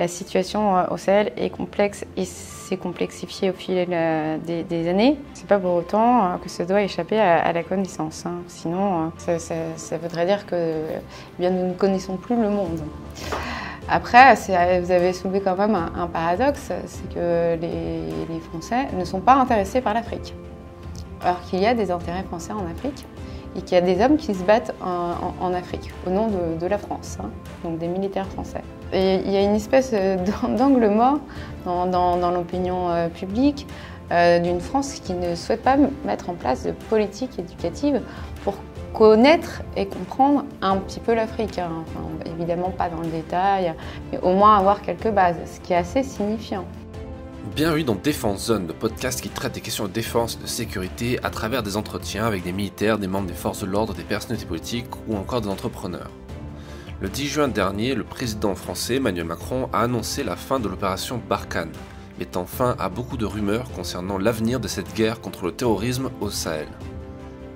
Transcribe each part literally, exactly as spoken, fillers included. La situation au Sahel est complexe et s'est complexifiée au fil des, des années. C'est pas pour autant que ça doit échapper à, à la connaissance. Hein. Sinon, ça, ça, ça voudrait dire que eh bien, nous ne connaissons plus le monde. Après, vous avez soulevé quand même un, un paradoxe, c'est que les, les Français ne sont pas intéressés par l'Afrique. Alors qu'il y a des intérêts français en Afrique et qu'il y a des hommes qui se battent en, en, en Afrique au nom de, de la France, hein, donc des militaires français. Et il y a une espèce d'angle mort dans, dans, dans l'opinion euh, publique euh, d'une France qui ne souhaite pas mettre en place de politique éducative pour connaître et comprendre un petit peu l'Afrique. Hein. Enfin, évidemment pas dans le détail, mais au moins avoir quelques bases, ce qui est assez signifiant. Bienvenue dans Défense Zone, le podcast qui traite des questions de défense et de sécurité à travers des entretiens avec des militaires, des membres des forces de l'ordre, des personnalités politiques ou encore des entrepreneurs. Le dix juin dernier, le président français Emmanuel Macron a annoncé la fin de l'opération Barkhane, mettant fin à beaucoup de rumeurs concernant l'avenir de cette guerre contre le terrorisme au Sahel.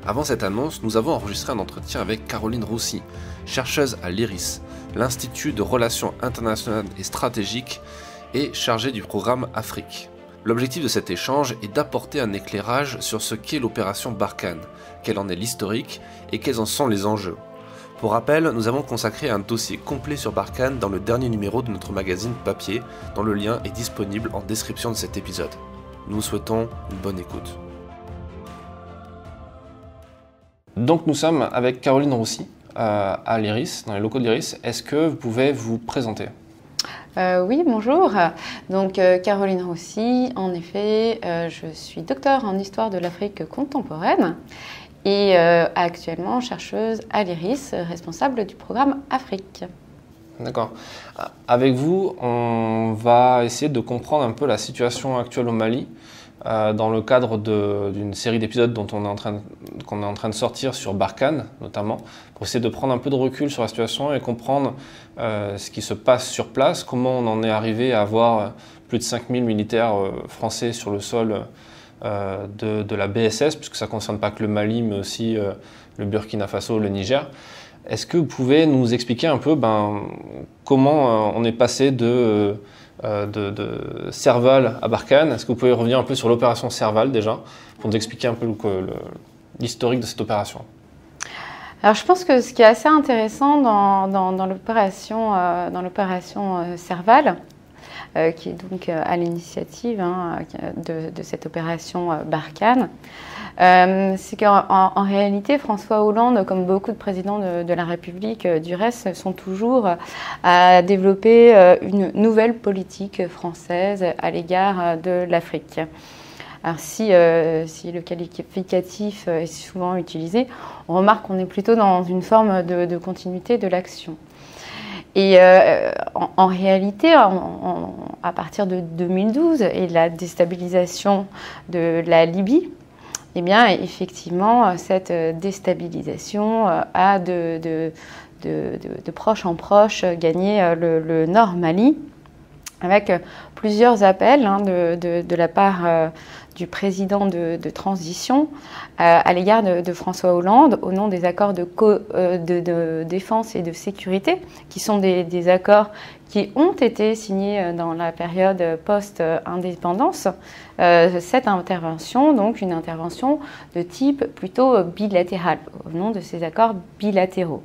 Avant cette annonce, nous avons enregistré un entretien avec Caroline Roussy, chercheuse à l'I R I S, l'Institut de Relations Internationales et Stratégiques, et chargé du programme Afrique. L'objectif de cet échange est d'apporter un éclairage sur ce qu'est l'opération Barkhane, quel en est l'historique et quels en sont les enjeux. Pour rappel, nous avons consacré un dossier complet sur Barkhane dans le dernier numéro de notre magazine papier, dont le lien est disponible en description de cet épisode. Nous vous souhaitons une bonne écoute. Donc nous sommes avec Caroline Roussy euh, à l'I R I S, dans les locaux de l'I R I S. Est-ce que vous pouvez vous présenter ? Euh, oui, bonjour. Donc euh, Caroline Roussy, en effet, euh, je suis docteure en histoire de l'Afrique contemporaine et euh, actuellement chercheuse à l'I R I S, responsable du programme Afrique. D'accord. Avec vous, on va essayer de comprendre un peu la situation actuelle au Mali euh, dans le cadre d'une série d'épisodes dont on est en train, qu'on est en train de sortir sur Barkhane notamment, pour essayer de prendre un peu de recul sur la situation et comprendre euh, ce qui se passe sur place, comment on en est arrivé à avoir plus de cinq mille militaires euh, français sur le sol euh, de, de la B S S, puisque ça ne concerne pas que le Mali, mais aussi euh, le Burkina Faso, le Niger. Est-ce que vous pouvez nous expliquer un peu ben, comment euh, on est passé de, euh, de, de Serval à Barkhane? Est-ce que vous pouvez revenir un peu sur l'opération Serval déjà, pour nous expliquer un peu l'historique de cette opération? Alors je pense que ce qui est assez intéressant dans, dans, dans l'opération euh, Serval, euh, qui est donc à l'initiative hein, de, de cette opération Barkhane, Euh, c'est qu'en en, en réalité, François Hollande, comme beaucoup de présidents de, de la République, euh, du reste, sont toujours euh, à développer euh, une nouvelle politique française à l'égard euh, de l'Afrique. Alors si, euh, si le qualificatif euh, est souvent utilisé, on remarque qu'on est plutôt dans une forme de, de continuité de l'action. Et euh, en, en réalité, en, en, à partir de deux mille douze et de la déstabilisation de la Libye, eh bien, effectivement, cette déstabilisation a de, de, de, de, de proche en proche gagné le, le Nord Mali, avec plusieurs appels hein, de, de, de la part euh, du président de, de transition euh, à l'égard de, de François Hollande, au nom des accords de, co, euh, de, de défense et de sécurité, qui sont des, des accords qui ont été signés dans la période post-indépendance, euh, cette intervention, donc une intervention de type plutôt bilatérale, au nom de ces accords bilatéraux.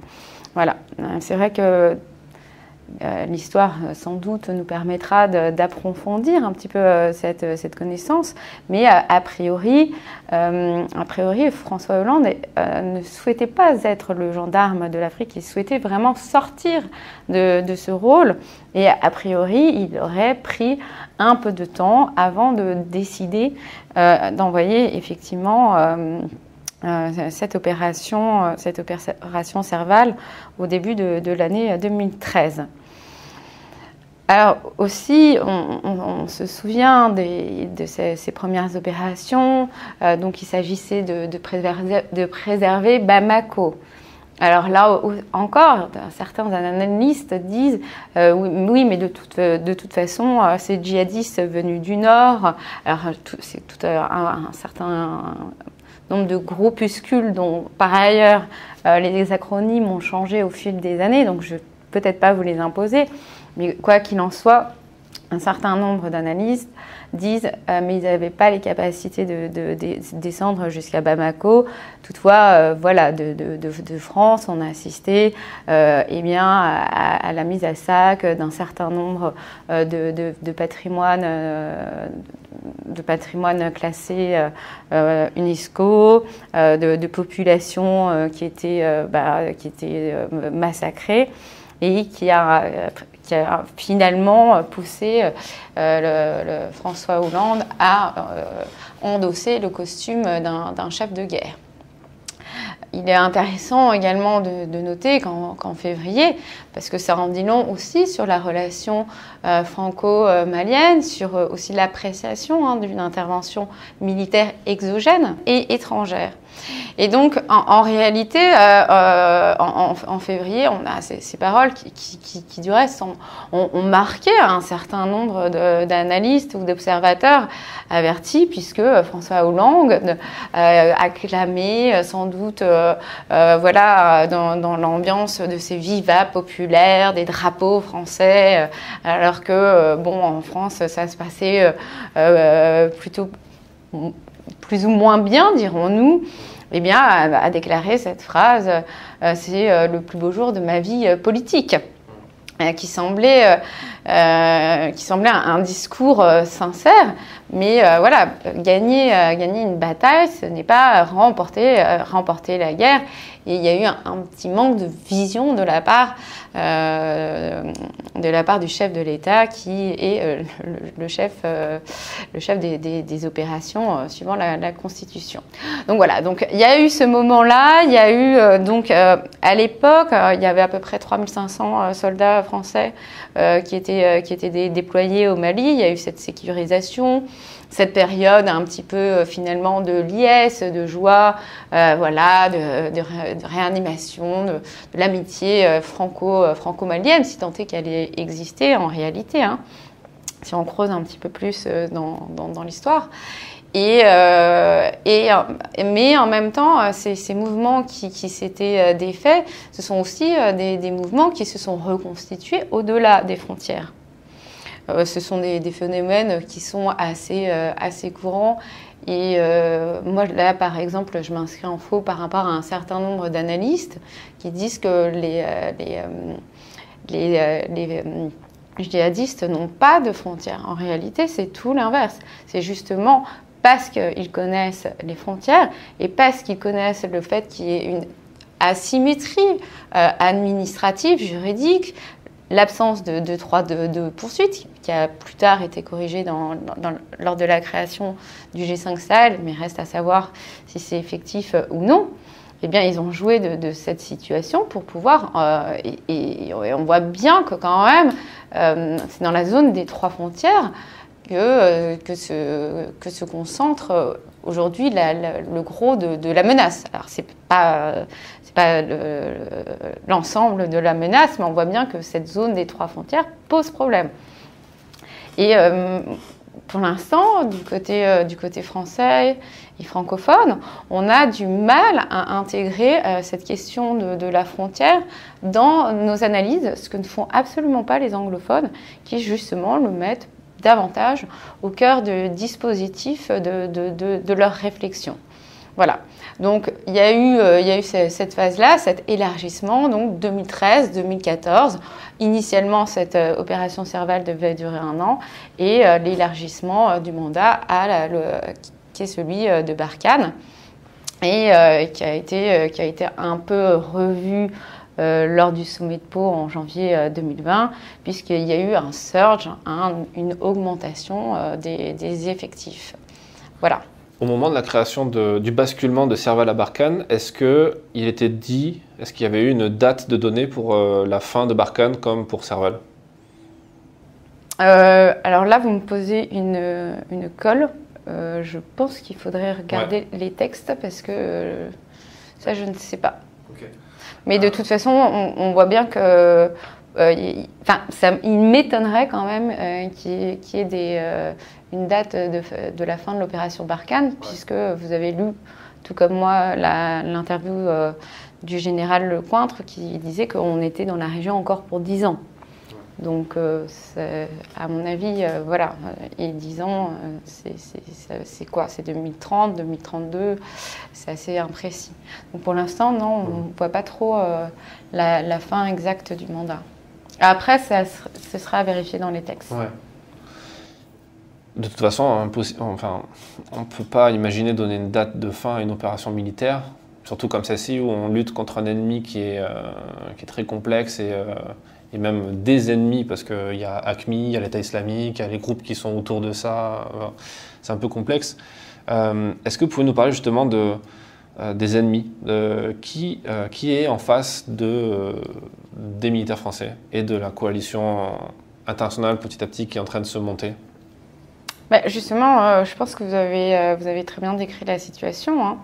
Voilà, c'est vrai que euh, l'histoire sans doute nous permettra d'approfondir un petit peu euh, cette, cette connaissance, mais euh, a, priori, euh, a priori, François Hollande euh, ne souhaitait pas être le gendarme de l'Afrique, il souhaitait vraiment sortir de, de ce rôle et a priori, il aurait pris un peu de temps avant de décider euh, d'envoyer effectivement euh, Euh, cette opération, euh, cette opération Serval au début de, de l'année deux mille treize. Alors aussi, on, on, on se souvient des, de ces, ces premières opérations, euh, donc il s'agissait de, de, préserver, de préserver Bamako. Alors là encore, certains analystes disent euh, oui, mais de toute, de toute façon, ces djihadistes venus du Nord, alors c'est tout un, un certain nombre de groupuscules dont, par ailleurs, euh, les acronymes ont changé au fil des années, donc je ne vais peut-être pas vous les imposer, Mais quoi qu'il en soit, un certain nombre d'analystes disent euh, mais ils n'avaient pas les capacités de, de, de, de descendre jusqu'à Bamako. Toutefois, euh, voilà, de, de, de, de France, on a assisté euh, eh bien, à, à la mise à sac d'un certain nombre euh, de, de, de patrimoines euh, de patrimoine classé euh, UNESCO, euh, de, de populations euh, qui étaient, euh, bah, qui étaient euh, massacrées et qui a... Euh, qui a finalement poussé euh, le, le François Hollande à euh, endosser le costume d'un chef de guerre. Il est intéressant également de, de noter qu'en qu'en février, parce que ça en dit long aussi sur la relation euh, franco-malienne, sur euh, aussi l'appréciation hein, d'une intervention militaire exogène et étrangère. Et donc, en, en réalité, euh, euh, en, en, en février, on a ces, ces paroles qui, qui, qui, qui, du reste, ont, ont, ont marqué un certain nombre d'analystes ou d'observateurs avertis, puisque François Hollande euh, a clamé sans doute euh, euh, voilà, dans, dans l'ambiance de ces vivas populaires, des drapeaux français, alors que, euh, bon, en France, ça se passait euh, euh, plutôt... plus ou moins bien, dirons-nous, eh bien, a, a déclaré cette phrase euh, « c'est euh, le plus beau jour de ma vie euh, politique », euh, qui semblait, euh, qui semblait un, un discours euh, sincère. Mais euh, voilà, gagner, euh, gagner une bataille, ce n'est pas remporter, euh, remporter la guerre. Et il y a eu un, un petit manque de vision de la part, euh, de la part du chef de l'État qui est euh, le, le chef, euh, le chef des, des, des opérations euh, suivant la, la Constitution. Donc voilà, donc il y a eu ce moment-là, il y a eu euh, donc euh, à l'époque, euh, il y avait à peu près trois mille cinq cents soldats français euh, qui étaient, euh, qui étaient dé déployés au Mali. Il y a eu cette sécurisation. Cette période un petit peu finalement de liesse, de joie, euh, voilà, de, de, ré, de réanimation, de, de l'amitié franco, franco-malienne, si tant est qu'elle ait existé en réalité, hein, si on creuse un petit peu plus dans, dans, dans l'histoire. Et, euh, et, mais en même temps, ces, ces mouvements qui, qui s'étaient défaits, ce sont aussi des, des mouvements qui se sont reconstitués au-delà des frontières. Euh, ce sont des, des phénomènes qui sont assez, euh, assez courants. Et euh, moi, là, par exemple, je m'inscris en faux par rapport à un certain nombre d'analystes qui disent que les, euh, les, euh, les, euh, les euh, djihadistes n'ont pas de frontières. En réalité, c'est tout l'inverse. C'est justement parce qu'ils connaissent les frontières et parce qu'ils connaissent le fait qu'il y ait une asymétrie euh, administrative, juridique, l'absence de, de droit de, de poursuite, qui a plus tard été corrigée dans, dans, dans, lors de la création du G cinq Sahel, mais reste à savoir si c'est effectif ou non, eh bien, ils ont joué de, de cette situation pour pouvoir... Euh, et, et on voit bien que quand même, euh, c'est dans la zone des trois frontières que, euh, que, se, que se concentre aujourd'hui la, la, le gros de, de la menace. Alors, c'est pas... pas l'ensemble de la menace, mais on voit bien que cette zone des trois frontières pose problème. Et euh, pour l'instant, du côté, euh, du côté français et francophone, on a du mal à intégrer euh, cette question de, de la frontière dans nos analyses, ce que ne font absolument pas les anglophones, qui justement le mettent davantage au cœur du dispositif de, de, de, de leur réflexion. Voilà. Donc, il y a eu, euh, il y a eu cette phase-là, cet élargissement, donc deux mille treize deux mille quatorze. Initialement, cette euh, opération Serval devait durer un an et euh, l'élargissement euh, du mandat à la, le, qui est celui euh, de Barkhane et euh, qui, a été, euh, qui a été un peu revu euh, lors du sommet de Pau en janvier euh, deux mille vingt, puisqu'il y a eu un surge, un, une augmentation euh, des, des effectifs. Voilà. Au moment de la création de, du basculement de Serval à Barkhane, est-ce qu'il était dit, est-ce qu'il y avait eu une date de donnée pour euh, la fin de Barkhane comme pour Serval? euh, Alors là, vous me posez une, une colle. Euh, je pense qu'il faudrait regarder ouais. les textes parce que euh, ça, je ne sais pas. Okay. Mais ah. de toute façon, on, on voit bien que... Euh, il, enfin, ça, il m'étonnerait quand même euh, qu'il qu'il y ait des, euh, une date de, de la fin de l'opération Barkhane, ouais. puisque vous avez lu, tout comme moi, l'interview euh, du général Lecointre qui disait qu'on était dans la région encore pour dix ans. Ouais. Donc, euh, à mon avis, euh, voilà, et dix ans, euh, c'est quoi? C'est deux mille trente, deux mille trente-deux, c'est assez imprécis. Donc, pour l'instant, non, on ne voit pas trop euh, la, la fin exacte du mandat. Après, ça, ce sera à vérifier dans les textes. Ouais. De toute façon, on enfin, ne peut pas imaginer donner une date de fin à une opération militaire, surtout comme celle-ci, où on lutte contre un ennemi qui est, euh, qui est très complexe et... Euh, et même des ennemis, parce qu'il y a A Q M I, il y a l'État islamique, il y a les groupes qui sont autour de ça, c'est un peu complexe. Euh, Est-ce que vous pouvez nous parler justement de, euh, des ennemis, de, qui, euh, qui est en face de, euh, des militaires français et de la coalition internationale petit à petit qui est en train de se monter? Bah justement, euh, je pense que vous avez, euh, vous avez très bien décrit la situation, hein.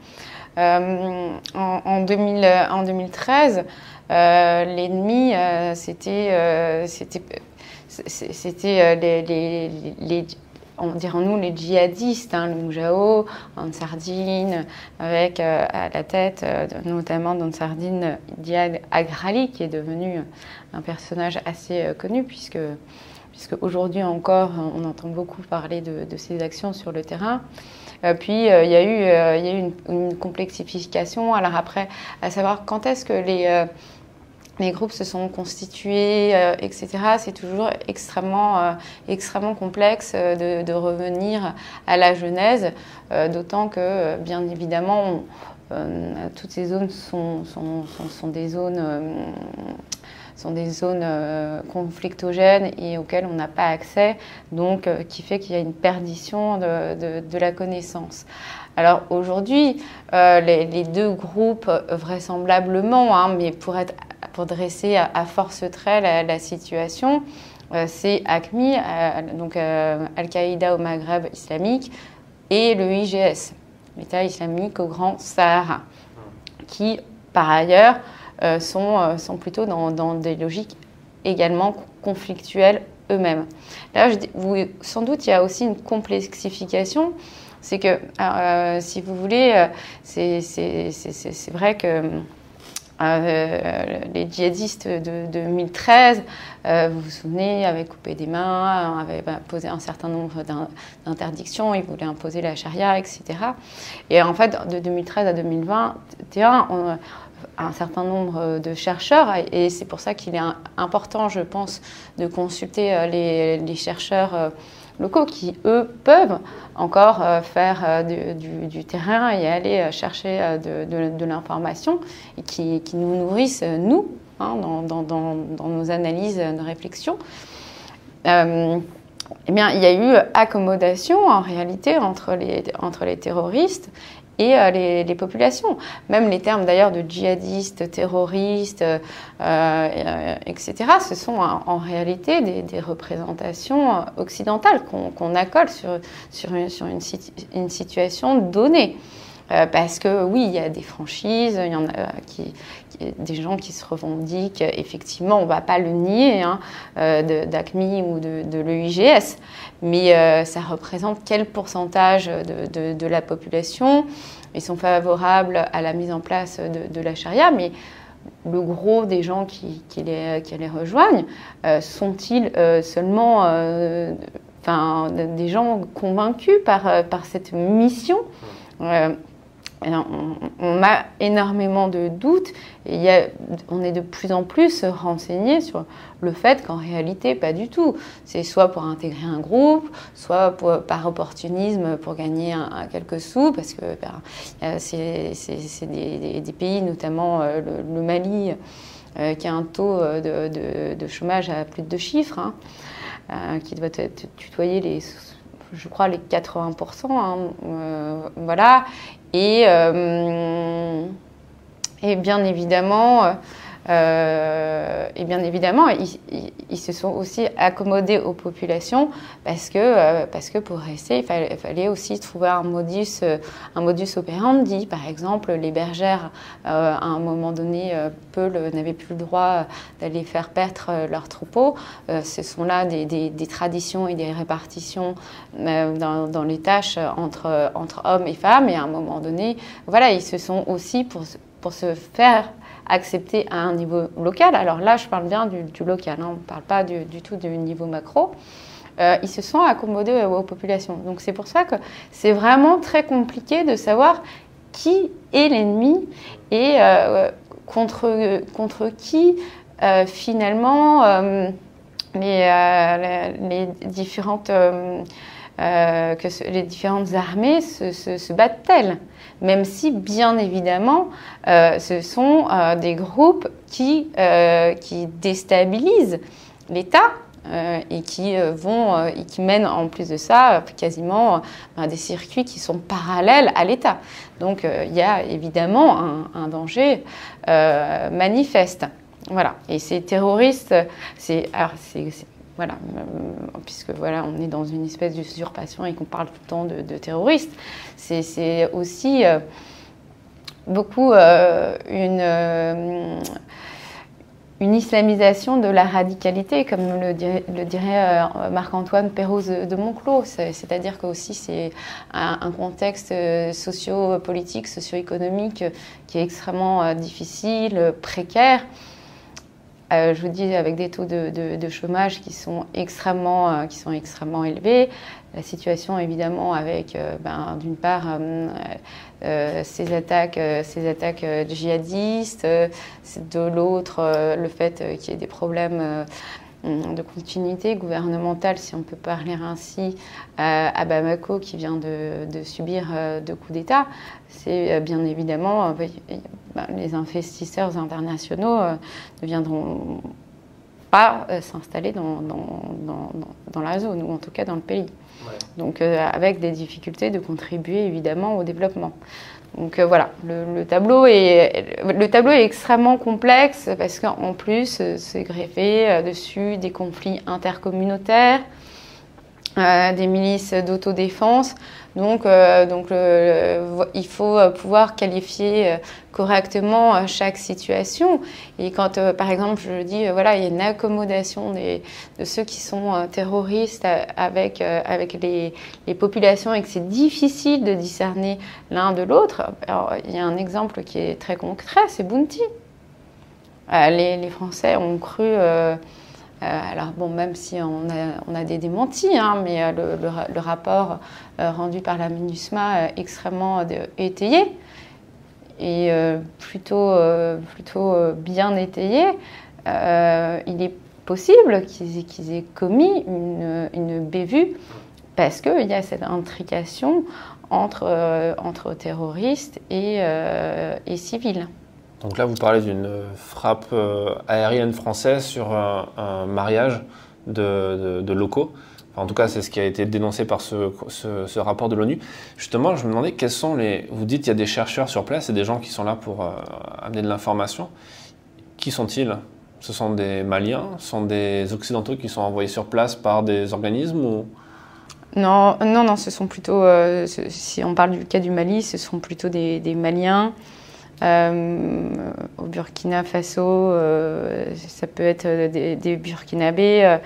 Euh, en, en, deux mille, en deux mille treize, euh, l'ennemi, euh, c'était euh, euh, les, les, les, on dirons-nous les djihadistes, hein, le Moujao, Ansardine, avec euh, à la tête euh, notamment d'Ansardine Diag Agrali, qui est devenu un personnage assez euh, connu, puisque, puisque aujourd'hui encore, on entend beaucoup parler de, de ses actions sur le terrain. Puis il euh, y a eu, euh, y a eu une, une complexification. Alors après, à savoir quand est-ce que les, euh, les groupes se sont constitués, euh, et cetera. C'est toujours extrêmement, euh, extrêmement complexe de, de revenir à la genèse, euh, d'autant que, bien évidemment, on, euh, toutes ces zones sont, sont, sont, sont des zones... Euh, sont des zones euh, conflictogènes et auxquelles on n'a pas accès, donc euh, qui fait qu'il y a une perdition de, de, de la connaissance. Alors aujourd'hui, euh, les, les deux groupes vraisemblablement, hein, mais pour, être, pour dresser à, à force trait la, la situation, euh, c'est A Q M I, euh, donc euh, Al-Qaïda au Maghreb islamique, et le I G S, l'État islamique au Grand Sahara, qui par ailleurs Euh, sont, euh, sont plutôt dans, dans des logiques également conflictuelles eux-mêmes. Là, je dis, vous, sans doute, il y a aussi une complexification. C'est que, euh, si vous voulez, euh, c'est vrai que euh, les djihadistes de, de deux mille treize, euh, vous vous souvenez, avaient coupé des mains, avaient posé un certain nombre d'interdictions, ils voulaient imposer la charia, et cetera. Et en fait, de deux mille treize à deux mille vingt et un, on... un certain nombre de chercheurs, et c'est pour ça qu'il est important, je pense, de consulter les, les chercheurs locaux qui, eux, peuvent encore faire du, du, du terrain et aller chercher de, de, de l'information et qui, qui nous nourrissent, nous, hein, dans, dans, dans, dans nos analyses, nos réflexions. Euh, eh bien, il y a eu accommodation, en réalité, entre les, entre les terroristes et les, les populations. Même les termes d'ailleurs de djihadistes, terroristes, euh, euh, et cetera, ce sont en réalité des, des représentations occidentales qu'on qu'on accole sur, sur, une, sur une, une situation donnée. Euh, parce que oui, il y a des franchises, il y en a qui, qui, des gens qui se revendiquent, effectivement, on ne va pas le nier, hein, euh, d'A Q M I ou de, de l'E I G S, mais euh, ça représente quel pourcentage de, de, de la population? Ils sont favorables à la mise en place de, de la charia, mais le gros des gens qui, qui, les, qui les rejoignent, euh, sont-ils euh, seulement euh, enfin, des gens convaincus par, par cette mission? euh, On, on a énormément de doutes et il y a, on est de plus en plus renseigné sur le fait qu'en réalité, pas du tout. C'est soit pour intégrer un groupe, soit pour, par opportunisme pour gagner un, un, quelques sous, parce que ben, c'est des, des, des pays, notamment euh, le, le Mali, euh, qui a un taux de, de, de chômage à plus de deux chiffres, hein, euh, qui doit être tutoyer les... je crois, les quatre-vingts pour cent, hein, euh, voilà. Et, euh, et bien évidemment, euh, et bien évidemment ils, ils, ils se sont aussi accommodés aux populations parce que, euh, parce que pour rester, il fallait, fallait aussi trouver un modus, un modus operandi. Par exemple, les bergères, euh, à un moment donné, peu n'avaient plus le droit d'aller faire paître leurs troupeaux. Euh, ce sont là des, des, des traditions et des répartitions euh, dans, dans les tâches entre, entre hommes et femmes. Et à un moment donné, voilà, ils se sont aussi, pour, pour se faire acceptée à un niveau local. Alors là, je parle bien du, du local, hein, on ne parle pas du, du tout du niveau macro. Euh, ils se sont accommodés aux populations. Donc c'est pour ça que c'est vraiment très compliqué de savoir qui est l'ennemi et euh, contre, contre qui euh, finalement euh, les, euh, les, les, différentes, euh, euh, que ce, les différentes armées se, se, se battent-elles. Même si, bien évidemment, euh, ce sont euh, des groupes qui, euh, qui déstabilisent l'État. Euh, et qui euh, vont euh, et qui mènent en plus de ça euh, quasiment euh, ben, des circuits qui sont parallèles à l'État. Donc il euh, y a évidemment un, un danger euh, manifeste. Voilà. Et ces terroristes, c'est voilà, euh, puisque voilà, on est dans une espèce d'usurpation et qu'on parle tout le temps de, de terroristes. C'est aussi euh, beaucoup euh, une euh, une islamisation de la radicalité, comme le dirait, le dirait Marc-Antoine Perrouse de Monclos. C'est-à-dire que aussi c'est un, un contexte socio-politique, socio-économique qui est extrêmement difficile, précaire. Euh, je vous dis, avec des taux de, de, de chômage qui sont extrêmement, euh, qui sont extrêmement élevés. La situation, évidemment, avec, euh, ben, d'une part, euh, euh, ces attaques, euh, ces attaques euh, djihadistes, euh, de l'autre, euh, le fait euh, qu'il y ait des problèmes euh, de continuité gouvernementale, si on peut parler ainsi, euh, à Bamako, qui vient de, de subir euh, deux coups d'État. C'est euh, bien évidemment... Euh, ben, les investisseurs internationaux euh, ne viendront pas euh, s'installer dans, dans, dans, dans la zone, ou en tout cas dans le pays. Ouais. Donc euh, avec des difficultés de contribuer évidemment au développement. Donc euh, voilà, le, le, tableau est, le tableau est extrêmement complexe parce qu'en plus, euh, c'est greffé euh, dessus des conflits intercommunautaires, Euh, des milices d'autodéfense. Donc, euh, donc euh, il faut pouvoir qualifier euh, correctement euh, chaque situation. Et quand, euh, par exemple, je dis, euh, voilà, il y a une accommodation des, de ceux qui sont euh, terroristes avec, euh, avec les, les populations et que c'est difficile de discerner l'un de l'autre. Alors, il y a un exemple qui est très concret, c'est Bounti. Euh, les, les Français ont cru... Euh, Euh, alors bon, même si on a, on a des démentis, hein, mais euh, le, le, le rapport euh, rendu par la MINUSMA est euh, extrêmement euh, étayé et euh, plutôt, euh, plutôt euh, bien étayé, euh, il est possible qu'ils qu'ils aient commis une, une bévue parce qu'il y a cette intrication entre, euh, entre terroristes et, euh, et civils. Donc là, vous parlez d'une frappe euh, aérienne française sur un, un mariage de, de, de locaux. Enfin, en tout cas, c'est ce qui a été dénoncé par ce, ce, ce rapport de l'ONU. Justement, je me demandais quels sont les... Vous dites qu'il y a des chercheurs sur place et des gens qui sont là pour euh, amener de l'information. Qui sont-ils? Ce sont des Maliens? Ce sont des Occidentaux qui sont envoyés sur place par des organismes ou... Non, non, non, ce sont plutôt... Euh, ce, si on parle du cas du Mali, ce sont plutôt des, des Maliens... Euh, au Burkina Faso, euh, ça peut être des, des Burkinabés. Euh,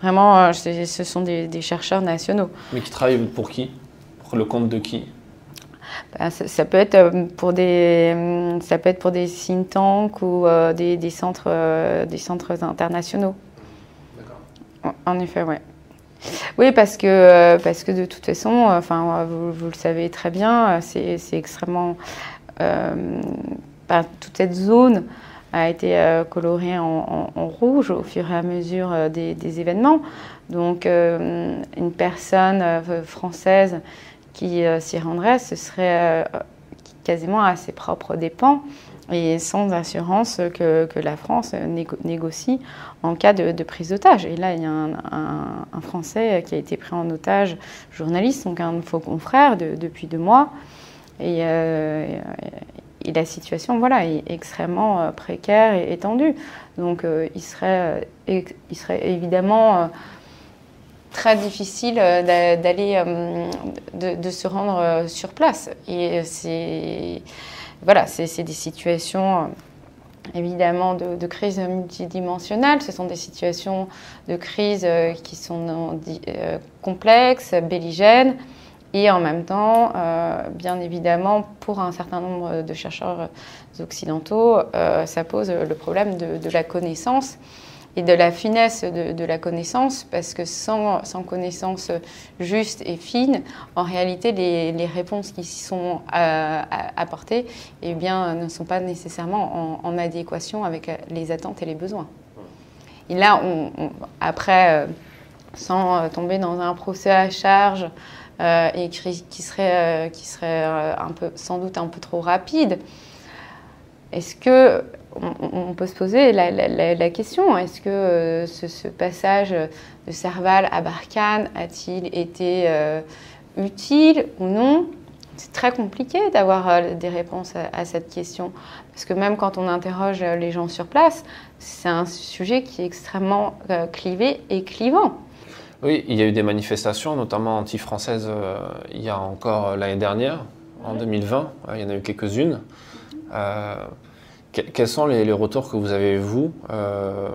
vraiment, euh, ce, ce sont des, des chercheurs nationaux. Mais qui travaillent pour qui? Pour le compte de qui? Ben, ça, ça peut être pour des, ça peut être pour des think tanks ou euh, des, des centres, euh, des centres internationaux. D'accord. En effet, ouais. Oui, parce que, parce que de toute façon, enfin, vous, vous le savez très bien, c'est extrêmement Euh, bah, toute cette zone a été euh, colorée en, en, en rouge au fur et à mesure euh, des, des événements. Donc euh, une personne euh, française qui euh, s'y rendrait, ce serait euh, quasiment à ses propres dépens et sans assurance que, que la France négo négocie en cas de, de prise d'otage. Et là, il y a un, un, un Français qui a été pris en otage, journaliste, donc un de faux confrères de, depuis deux mois. Et, euh, et la situation, voilà, est extrêmement précaire et tendue. Donc, euh, il serait, il serait évidemment euh, très difficile d'aller, euh, de, de se rendre sur place. Et c'est, voilà, c'est des situations évidemment de, de crise multidimensionnelle. Ce sont des situations de crise qui sont complexes, belligènes. Et en même temps, euh, bien évidemment, pour un certain nombre de chercheurs occidentaux, euh, ça pose le problème de, de la connaissance et de la finesse de, de la connaissance, parce que sans, sans connaissance juste et fine, en réalité, les, les réponses qui s'y sont euh, apportées eh bien, ne sont pas nécessairement en, en adéquation avec les attentes et les besoins. Et là, on, on, après, euh, sans tomber dans un procès à charge, Euh, et qui serait, euh, qui serait euh, un peu, sans doute un peu trop rapide. Est-ce que on, on peut se poser la, la, la question, est-ce que euh, ce, ce passage de Serval à Barkhane a-t-il été euh, utile ou non? C'est très compliqué d'avoir euh, des réponses à, à cette question, parce que même quand on interroge les gens sur place, c'est un sujet qui est extrêmement euh, clivé et clivant. Oui, il y a eu des manifestations, notamment anti-françaises, euh, il y a encore euh, l'année dernière, en deux mille vingt, euh, il y en a eu quelques-unes. Euh, que, quels sont les, les retours que vous avez, vous, euh,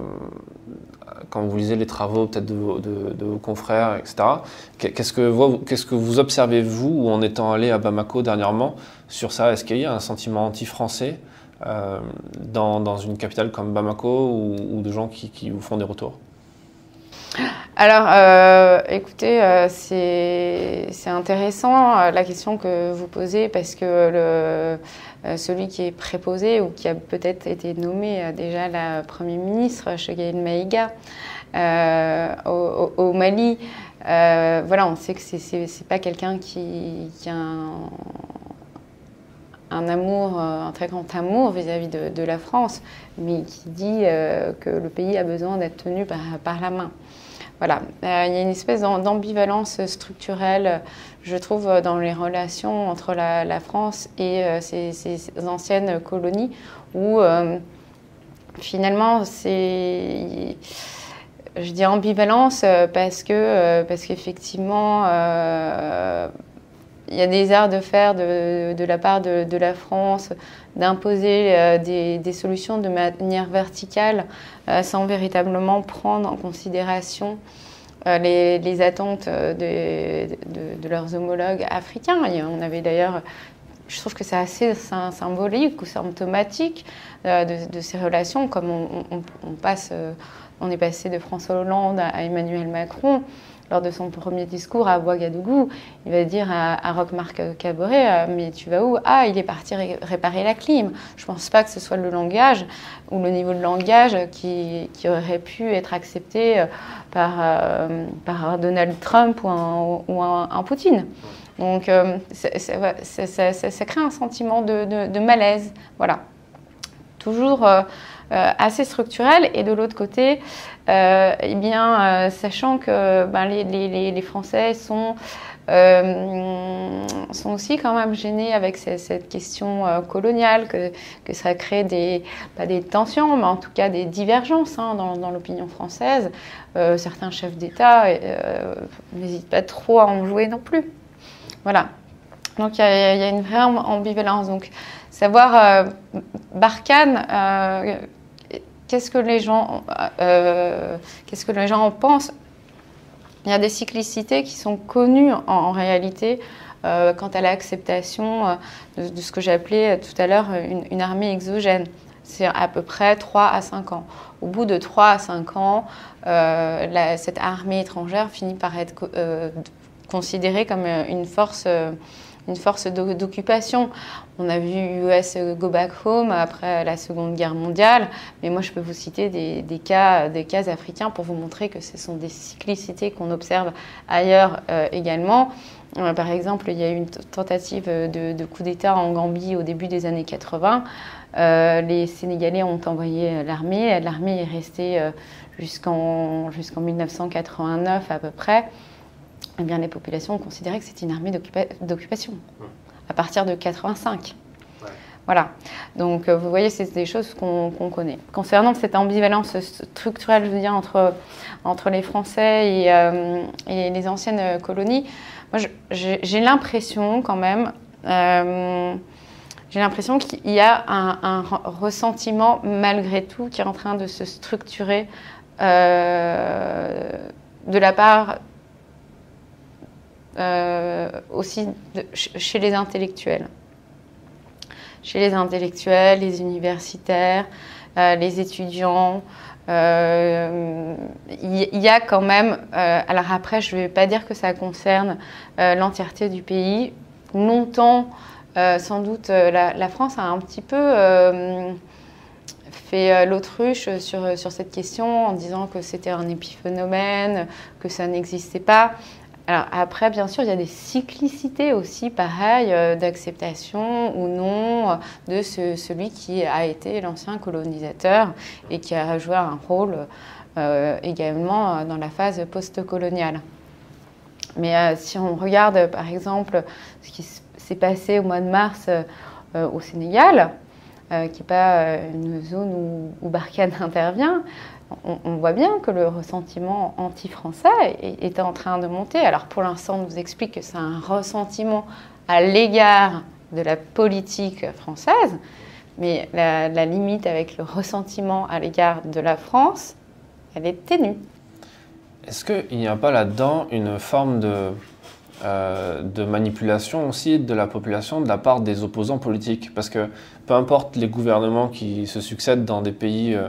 quand vous lisez les travaux peut-être de, de, de vos confrères, et cetera. Qu'est-ce que vous, qu'est-ce que vous observez, vous, ou en étant allé à Bamako dernièrement, sur ça? Est-ce qu'il y a un sentiment anti-français euh, dans, dans une capitale comme Bamako, ou, ou de gens qui, qui vous font des retours? Alors, euh, écoutez, euh, c'est intéressant euh, la question que vous posez, parce que le, euh, celui qui est préposé ou qui a peut-être été nommé euh, déjà la Premier ministre, Choguel Maïga, euh, au, au, au Mali, euh, voilà, on sait que c'est pas quelqu'un qui, qui a un, un amour, un très grand amour vis-à-vis de, de la France, mais qui dit euh, que le pays a besoin d'être tenu par, par la main. Voilà, euh, il y a une espèce d'ambivalence structurelle, je trouve, dans les relations entre la, la France et euh, ses, ses anciennes colonies, où euh, finalement c'est, je dis ambivalence parce que euh, parce qu'effectivement euh, il y a des arts de faire de, de la part de, de la France d'imposer euh, des, des solutions de manière verticale euh, sans véritablement prendre en considération euh, les, les attentes de, de, de leurs homologues africains. Et on avait d'ailleurs, je trouve que c'est assez symbolique ou symptomatique euh, de, de ces relations, comme on, on, on, passe, euh, on est passé de François Hollande à Emmanuel Macron. Lors de son premier discours à Ouagadougou, il va dire à, à Roch Marc Caboret « Mais tu vas où ?»« Ah, il est parti ré réparer la clim. » Je ne pense pas que ce soit le langage ou le niveau de langage qui, qui aurait pu être accepté par, euh, par Donald Trump ou un, ou un, un Poutine. Donc, euh, ça, ça, ça, ça, ça crée un sentiment de, de, de malaise. Voilà. Toujours euh, euh, assez structurel. Et de l'autre côté, euh, eh bien, euh, sachant que ben, les, les, les Français sont, euh, sont aussi quand même gênés avec cette, cette question euh, coloniale, que, que ça crée des, pas des tensions, mais en tout cas des divergences hein, dans, dans l'opinion française. Euh, certains chefs d'État euh, n'hésitent pas trop à en jouer non plus. Voilà. Donc il y, y a une vraie ambivalence. Donc, savoir euh, Barkhane, euh, qu'est-ce que les gens, euh, qu'est-ce que les gens en pensent? Il y a des cyclicités qui sont connues en, en réalité euh, quant à l'acceptation de, de ce que j'appelais tout à l'heure une, une armée exogène. C'est à peu près trois à cinq ans. Au bout de trois à cinq ans, euh, la, cette armée étrangère finit par être euh, considérée comme une force euh, une force d'occupation. On a vu U S Go Back Home après la Seconde Guerre mondiale, mais moi je peux vous citer des, des, cas, des cas africains pour vous montrer que ce sont des cyclicités qu'on observe ailleurs euh, également. Euh, par exemple, il y a eu une tentative de, de coup d'État en Gambie au début des années quatre-vingt. Euh, les Sénégalais ont envoyé l'armée. L'armée est restée euh, jusqu'en jusqu'en mille neuf cent quatre-vingt-neuf à peu près. Eh bien, les populations ont considéré que c'était une armée d'occupation, à partir de quatre-vingt-cinq. Ouais. Voilà. Donc, vous voyez, c'est des choses qu'on qu'on connaît. Concernant cette ambivalence structurelle, je veux dire, entre, entre les Français et, euh, et les anciennes colonies, moi, j'ai l'impression quand même, euh, j'ai l'impression qu'il y a un, un ressentiment, malgré tout, qui est en train de se structurer euh, de la part euh, aussi de, chez les intellectuels. Chez les intellectuels, les universitaires, euh, les étudiants. Il euh, y, y a quand même... Euh, alors après, je ne vais pas dire que ça concerne euh, l'entièreté du pays. Longtemps, euh, sans doute, la, la France a un petit peu... Euh, fait l'autruche sur, sur cette question en disant que c'était un épiphénomène, que ça n'existait pas. Alors après, bien sûr, il y a des cyclicités aussi, pareil, d'acceptation ou non de ce, celui qui a été l'ancien colonisateur et qui a joué un rôle euh, également dans la phase post-coloniale. Mais euh, si on regarde, par exemple, ce qui s'est passé au mois de mars euh, au Sénégal, Euh, qui n'est pas euh, une zone où, où Barkhane intervient, on, on voit bien que le ressentiment anti-français est, est en train de monter. Alors pour l'instant, on nous explique que c'est un ressentiment à l'égard de la politique française, mais la, la limite avec le ressentiment à l'égard de la France, elle est ténue. Est-ce qu'il n'y a pas là-dedans une forme de... Euh, de manipulation aussi de la population de la part des opposants politiques? Parce que peu importe les gouvernements qui se succèdent dans des pays euh,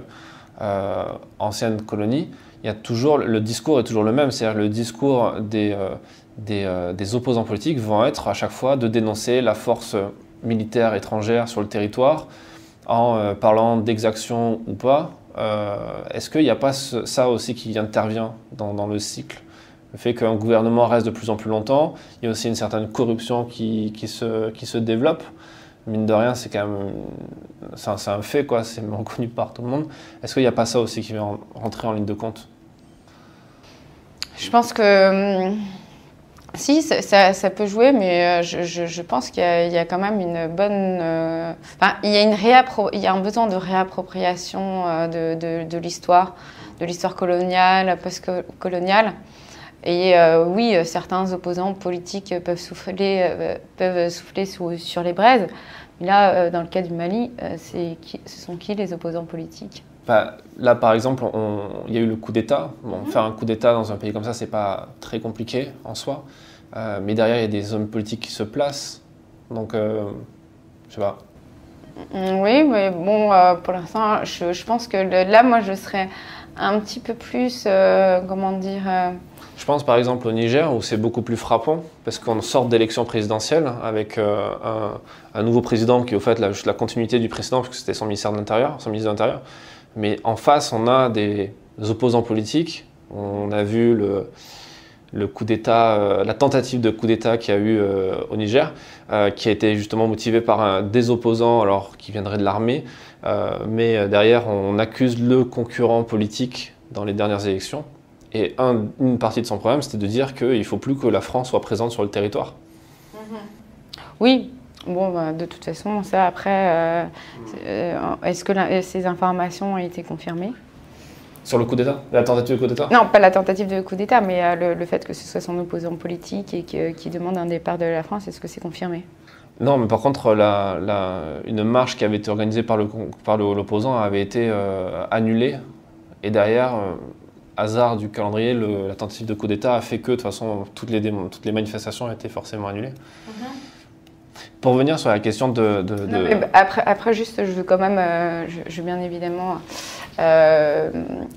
euh, anciennes colonies, il y a toujours, le discours est toujours le même, c'est-à-dire le discours des, euh, des, euh, des opposants politiques vont être à chaque fois de dénoncer la force militaire étrangère sur le territoire en euh, parlant d'exactions ou pas. Euh, est-ce qu'il n'y a pas ce, ça aussi qui intervient dans, dans le cycle? Le fait qu'un gouvernement reste de plus en plus longtemps, il y a aussi une certaine corruption qui, qui, se, qui se développe. Mine de rien, c'est quand même c'est un, un fait, quoi. C'est reconnu par tout le monde. Est-ce qu'il n'y a pas ça aussi qui vient rentrer en ligne de compte? Je pense que si, ça, ça, ça peut jouer, mais je, je, je pense qu'il y, y a quand même une bonne... Euh, enfin, il y a, une réappro il y a un besoin de réappropriation de, de, de l'histoire, de l'histoire coloniale, post-coloniale. Et euh, oui, certains opposants politiques peuvent souffler, euh, peuvent souffler sous, sur les braises. Mais là, euh, dans le cas du Mali, euh, qui, ce sont qui les opposants politiques? Bah, là, par exemple, il y a eu le coup d'État. Bon, mmh. Faire un coup d'État dans un pays comme ça, c'est pas très compliqué en soi. Euh, mais derrière, il y a des hommes politiques qui se placent. Donc, euh, je sais pas. Oui, mais bon, euh, pour l'instant, je, je pense que le, là, moi, je serais un petit peu plus, euh, comment dire... Euh, Je pense par exemple au Niger où c'est beaucoup plus frappant parce qu'on sort d'élections présidentielles avec euh, un, un nouveau président qui est au fait la, juste la continuité du précédent parce que c'était son ministère de l'Intérieur, son ministre de l'Intérieur. Mais en face, on a des opposants politiques. On a vu le, le coup d'État, euh, la tentative de coup d'État qu'il y a eu euh, au Niger, euh, qui a été justement motivée par un, des opposants alors qui viendraient de l'armée. Euh, mais derrière, on accuse le concurrent politique dans les dernières élections. Et un, une partie de son problème, c'était de dire qu'il ne faut plus que la France soit présente sur le territoire. Oui, bon, bah, de toute façon, ça, après, euh, est-ce que la, ces informations ont été confirmées? Sur le coup d'État? La tentative de coup d'État? Non, pas la tentative de coup d'État, mais euh, le, le fait que ce soit son opposant politique et que, qui demande un départ de la France, est-ce que c'est confirmé? Non, mais par contre, la, la, une marche qui avait été organisée par l'opposant par le, avait été euh, annulée. Et derrière... Euh, hasard du calendrier, le, la tentative de coup d'État a fait que, de toute façon, toutes les, démon toutes les manifestations étaient forcément annulées. Mm-hmm. Pour revenir sur la question de... de, non, de... Après, après, juste, je veux quand même, euh, je, je veux bien évidemment euh,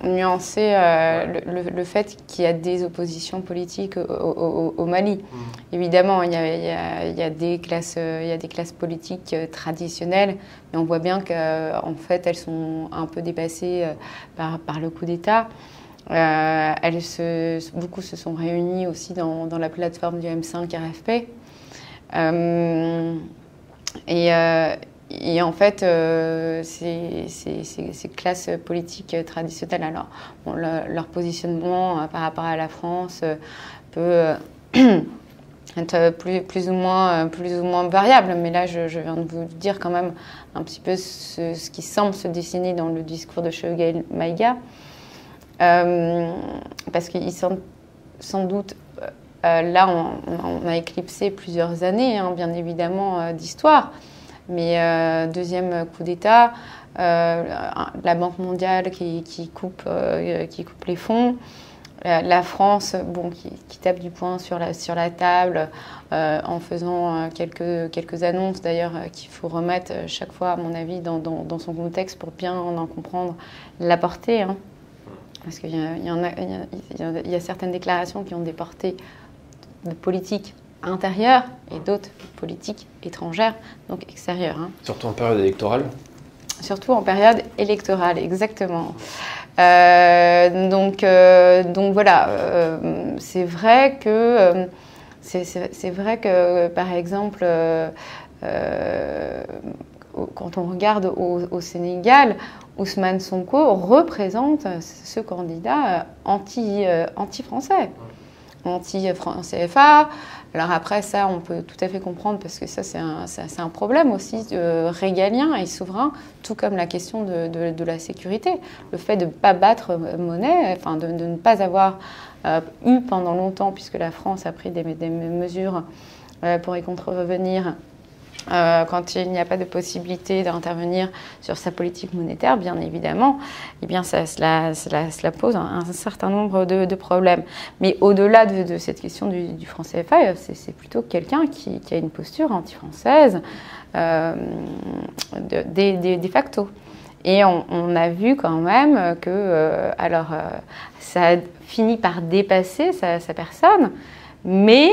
nuancer euh, ouais. le, le, le fait qu'il y a des oppositions politiques au, au, au Mali. Mm-hmm. Évidemment, il y a, il y a, il y a des classes, il y a des classes politiques traditionnelles, mais on voit bien qu'en fait, elles sont un peu dépassées par, par le coup d'État. Euh, elles se, beaucoup se sont réunies aussi dans, dans la plateforme du M cinq R F P. Euh, et, euh, et en fait, euh, ces, ces, ces, ces classes politiques traditionnelles, alors, bon, le, leur positionnement euh, par rapport à la France euh, peut euh, être plus, plus, ou moins, plus ou moins variable. Mais là, je, je viens de vous dire quand même un petit peu ce, ce qui semble se dessiner dans le discours de Choguel Maïga. Euh, parce qu'ils sont sans doute, euh, là on, on a éclipsé plusieurs années, hein, bien évidemment, euh, d'histoire. Mais euh, deuxième coup d'État, euh, la Banque mondiale qui, qui, coupe, euh, qui coupe les fonds, la, la France, bon, qui, qui tape du poing sur la, sur la table euh, en faisant quelques, quelques annonces, d'ailleurs, qu'il faut remettre chaque fois, à mon avis, dans, dans, dans son contexte pour bien en comprendre la portée. Hein. Parce qu'il y, y, y, y a certaines déclarations qui ont des portées de politique intérieure et d'autres politiques étrangères, donc extérieures. Hein. Surtout en période électorale ? Surtout en période électorale, exactement. Euh, donc, euh, donc voilà, euh, c'est vrai que, euh, c'est vrai que, par exemple, euh, euh, quand on regarde au, au Sénégal, Ousmane Sonko représente ce candidat anti, euh, anti-français, anti-C F A. Alors après, ça, on peut tout à fait comprendre parce que ça, c'est un, un problème aussi euh, régalien et souverain, tout comme la question de, de, de la sécurité. Le fait de ne pas battre monnaie, enfin de, de ne pas avoir euh, eu pendant longtemps, puisque la France a pris des, des mesures euh, pour y contrevenir, Euh, quand il n'y a pas de possibilité d'intervenir sur sa politique monétaire, bien évidemment, eh bien ça, cela, cela, cela pose un, un certain nombre de, de problèmes. Mais au-delà de, de cette question du, du franc C F A, c'est plutôt quelqu'un qui, qui a une posture anti-française euh, de, de, de, de facto. Et on, on a vu quand même que euh, alors, euh, ça a fini par dépasser sa, sa personne, mais...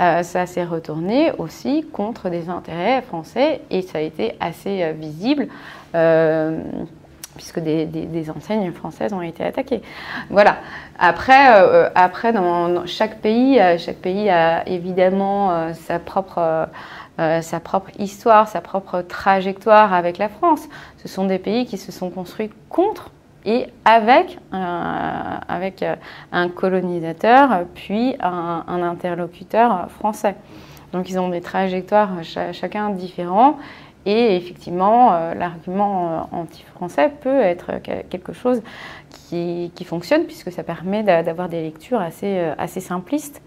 Euh, ça s'est retourné aussi contre des intérêts français et ça a été assez euh, visible euh, puisque des, des, des enseignes françaises ont été attaquées. Voilà. Après, euh, après dans, dans chaque pays, euh, chaque pays a évidemment euh, sa propre... Euh, Euh, sa propre histoire, sa propre trajectoire avec la France. Ce sont des pays qui se sont construits contre et avec, euh, avec un colonisateur, puis un, un interlocuteur français. Donc ils ont des trajectoires ch chacun différents et effectivement euh, l'argument anti-français peut être quelque chose qui, qui fonctionne puisque ça permet d'avoir des lectures assez, assez simplistes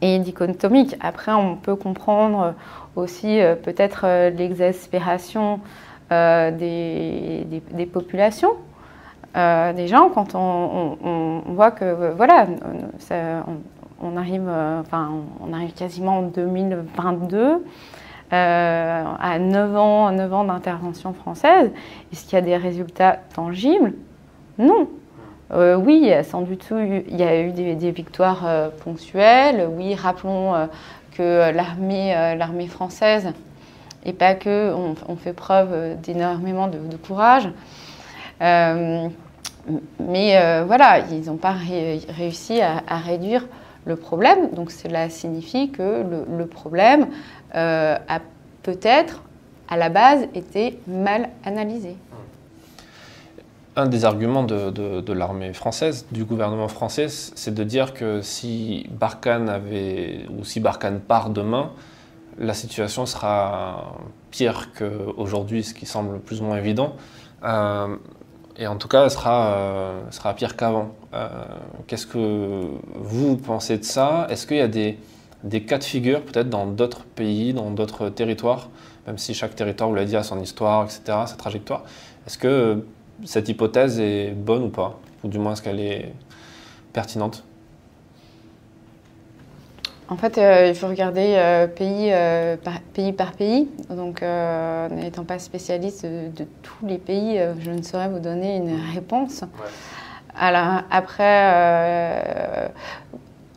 et dichotomique. Après, on peut comprendre aussi euh, peut-être euh, l'exaspération euh, des, des, des populations, euh, des gens, quand on, on, on voit que, voilà, ça, on, on, arrive, euh, enfin, on arrive quasiment en deux mille vingt-deux, euh, à neuf ans, neuf ans d'intervention française. Est-ce qu'il y a des résultats tangibles? Non. Euh, oui, sans du tout, il y a eu des, des victoires euh, ponctuelles. Oui, rappelons euh, que l'armée euh, l'armée française, et pas que, on, on fait preuve d'énormément de, de courage. Euh, mais euh, voilà, ils n'ont pas ré réussi à, à réduire le problème. Donc cela signifie que le, le problème euh, a peut-être, à la base, été mal analysé. Un des arguments de, de, de l'armée française, du gouvernement français, c'est de dire que si Barkhane avait, ou si Barkhane part demain, la situation sera pire qu'aujourd'hui, ce qui semble plus ou moins évident. Euh, et en tout cas, elle sera, euh, sera pire qu'avant. Euh, qu'est-ce que vous pensez de ça? Est-ce qu'il y a des, des cas de figure, peut-être dans d'autres pays, dans d'autres territoires, même si chaque territoire, vous l'avez dit, a son histoire, et cetera, sa trajectoire? Est-ce que cette hypothèse est bonne ou pas? Ou du moins, est-ce qu'elle est pertinente? En fait, euh, il faut regarder euh, pays, euh, par, pays par pays. Donc, euh, n'étant pas spécialiste de, de tous les pays, euh, je ne saurais vous donner une réponse. Ouais. Alors, après, euh,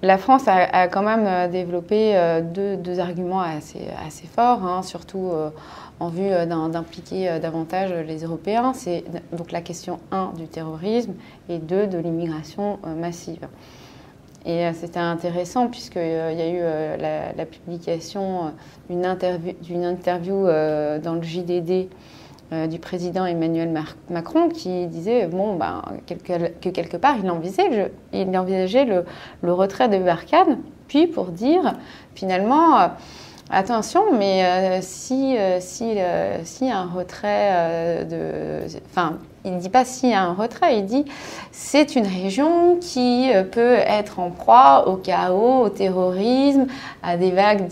la France a, a quand même développé euh, deux, deux arguments assez, assez forts, hein, surtout... Euh, en vue d'impliquer davantage les Européens, c'est donc la question un du terrorisme et deux de l'immigration massive. Et c'était intéressant puisqu'il y a eu la, la publication d'une interview, d'une interview dans le J D D du président Emmanuel Macron qui disait bon, ben, que quelque part il envisageait, il envisageait le, le retrait de Barkhane, puis pour dire finalement... Attention, mais euh, si, euh, si, euh, si un retrait euh, de... Enfin, il ne dit pas s'il y a un retrait, il dit c'est une région qui euh, peut être en proie au chaos, au terrorisme, à des vagues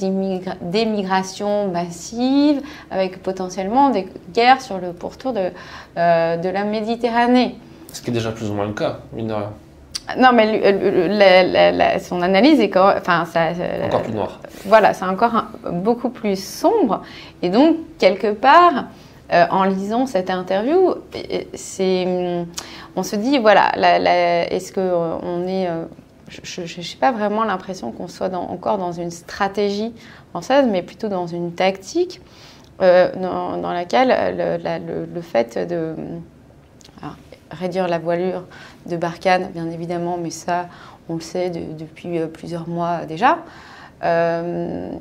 d'émigration massive, avec potentiellement des guerres sur le pourtour de, euh, de la Méditerranée. Ce qui est déjà plus ou moins le cas, mine de rien. Non, mais le, le, la, la, son analyse est quand, enfin, ça, encore plus noire. Voilà, c'est encore un, beaucoup plus sombre. Et donc, quelque part, euh, en lisant cette interview, on se dit, voilà, est-ce qu'on est... On est euh, je n'ai pas vraiment l'impression qu'on soit dans, encore dans une stratégie française, mais plutôt dans une tactique euh, dans, dans laquelle le, la, le, le fait de... Alors, réduire la voilure de Barkhane, bien évidemment, mais ça, on le sait de, depuis plusieurs mois déjà. Euh,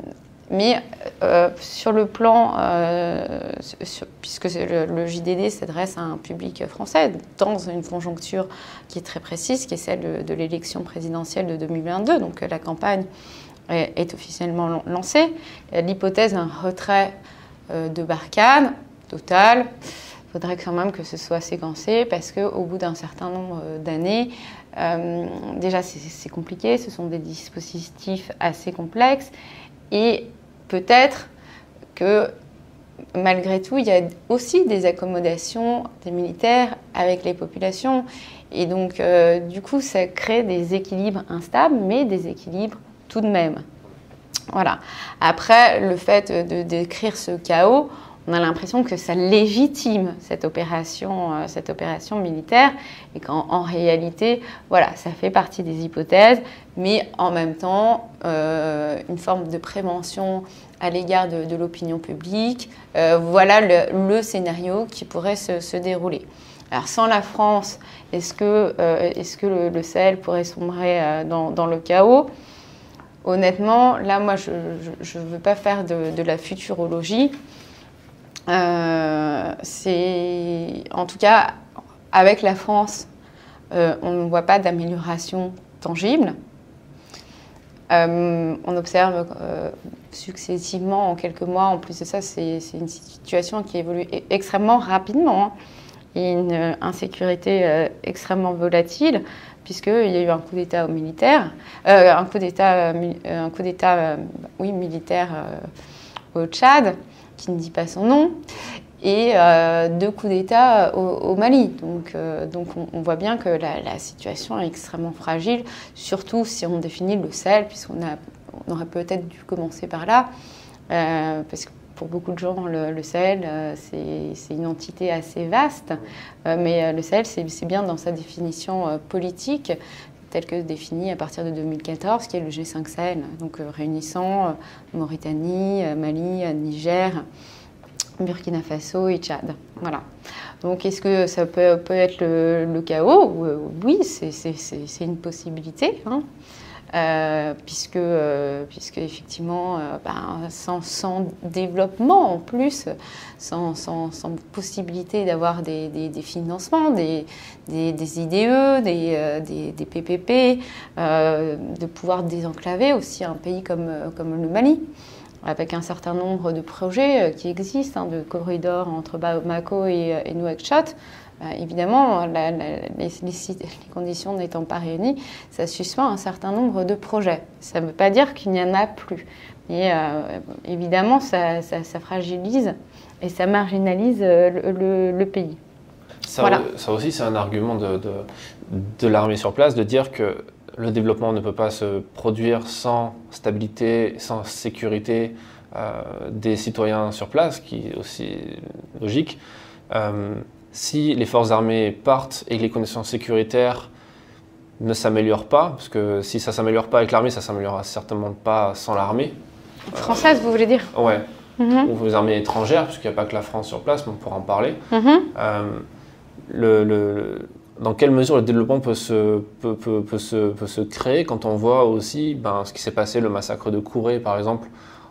mais euh, sur le plan, euh, sur, puisque le, le J D D s'adresse à un public français, dans une conjoncture qui est très précise, qui est celle de, de l'élection présidentielle de deux mille vingt-deux, donc la campagne est, est officiellement lancée, l'hypothèse d'un retrait euh, de Barkhane total, il faudrait quand même que ce soit séquencé parce qu'au bout d'un certain nombre d'années, euh, déjà c'est compliqué, ce sont des dispositifs assez complexes et peut-être que malgré tout, il y a aussi des accommodations des militaires avec les populations et donc euh, du coup ça crée des équilibres instables mais des équilibres tout de même. Voilà. Après, le fait de décrire ce chaos, on a l'impression que ça légitime cette opération, euh, cette opération militaire et qu'en réalité, voilà, ça fait partie des hypothèses, mais en même temps, euh, une forme de prévention à l'égard de, de l'opinion publique. Euh, voilà le, le scénario qui pourrait se, se dérouler. Alors sans la France, est-ce que, euh, est-ce que le, le Sahel pourrait sombrer euh, dans, dans le chaos ? Honnêtement, là, moi, je ne veux pas faire de, de la futurologie. Euh, c'est en tout cas avec la France, euh, on ne voit pas d'amélioration tangible. Euh, on observe euh, successivement en quelques mois. En plus de ça, c'est une situation qui évolue extrêmement rapidement hein, et une insécurité euh, extrêmement volatile puisqu'il y a eu un coup d'État au militaire, euh, un coup d'État, euh, un coup d'État, euh, oui militaire euh, au Tchad, qui ne dit pas son nom, et euh, deux coups d'État au, au Mali. Donc, euh, donc on, on voit bien que la, la situation est extrêmement fragile, surtout si on définit le Sahel, puisqu'on a, on aurait peut-être dû commencer par là, euh, parce que pour beaucoup de gens, le, le Sahel, euh, c'est une entité assez vaste, euh, mais euh, le Sahel, c'est bien dans sa définition euh, politique, telle que définie à partir de deux mille quatorze, qui est le G cinq Sahel, donc euh, réunissant euh, Mauritanie, euh, Mali, euh, Niger, Burkina Faso et Tchad. Voilà. Donc est-ce que ça peut, peut être le, le chaos? Oui, c'est une possibilité, hein, euh, puisque, euh, puisque effectivement, euh, ben, sans, sans développement en plus, sans, sans, sans possibilité d'avoir des, des, des financements, des... Des, des I D E, des, euh, des, des P P P, euh, de pouvoir désenclaver aussi un pays comme, comme le Mali, avec un certain nombre de projets qui existent, hein, de corridors entre Bamako et, et Nouakchott. Euh, évidemment, la, la, les, les, les conditions n'étant pas réunies, ça suspend un certain nombre de projets. Ça ne veut pas dire qu'il n'y en a plus. Mais euh, évidemment, ça, ça, ça fragilise et ça marginalise le, le, le pays. Ça, voilà. Ça aussi, c'est un argument de, de, de l'armée sur place, de dire que le développement ne peut pas se produire sans stabilité, sans sécurité euh, des citoyens sur place, qui est aussi logique. Euh, si les forces armées partent et que les conditions sécuritaires ne s'améliorent pas, parce que si ça ne s'améliore pas avec l'armée, ça ne s'améliorera certainement pas sans l'armée. Française, euh, vous voulez dire? Ouais. Mm-hmm. Ou les armées étrangères, parce qu'il n'y a pas que la France sur place, mais on pourra en parler. Mm-hmm. euh, Le, le, dans quelle mesure le développement peut se, peut, peut, peut se, peut se créer quand on voit aussi ben, ce qui s'est passé, le massacre de Kouré, par exemple,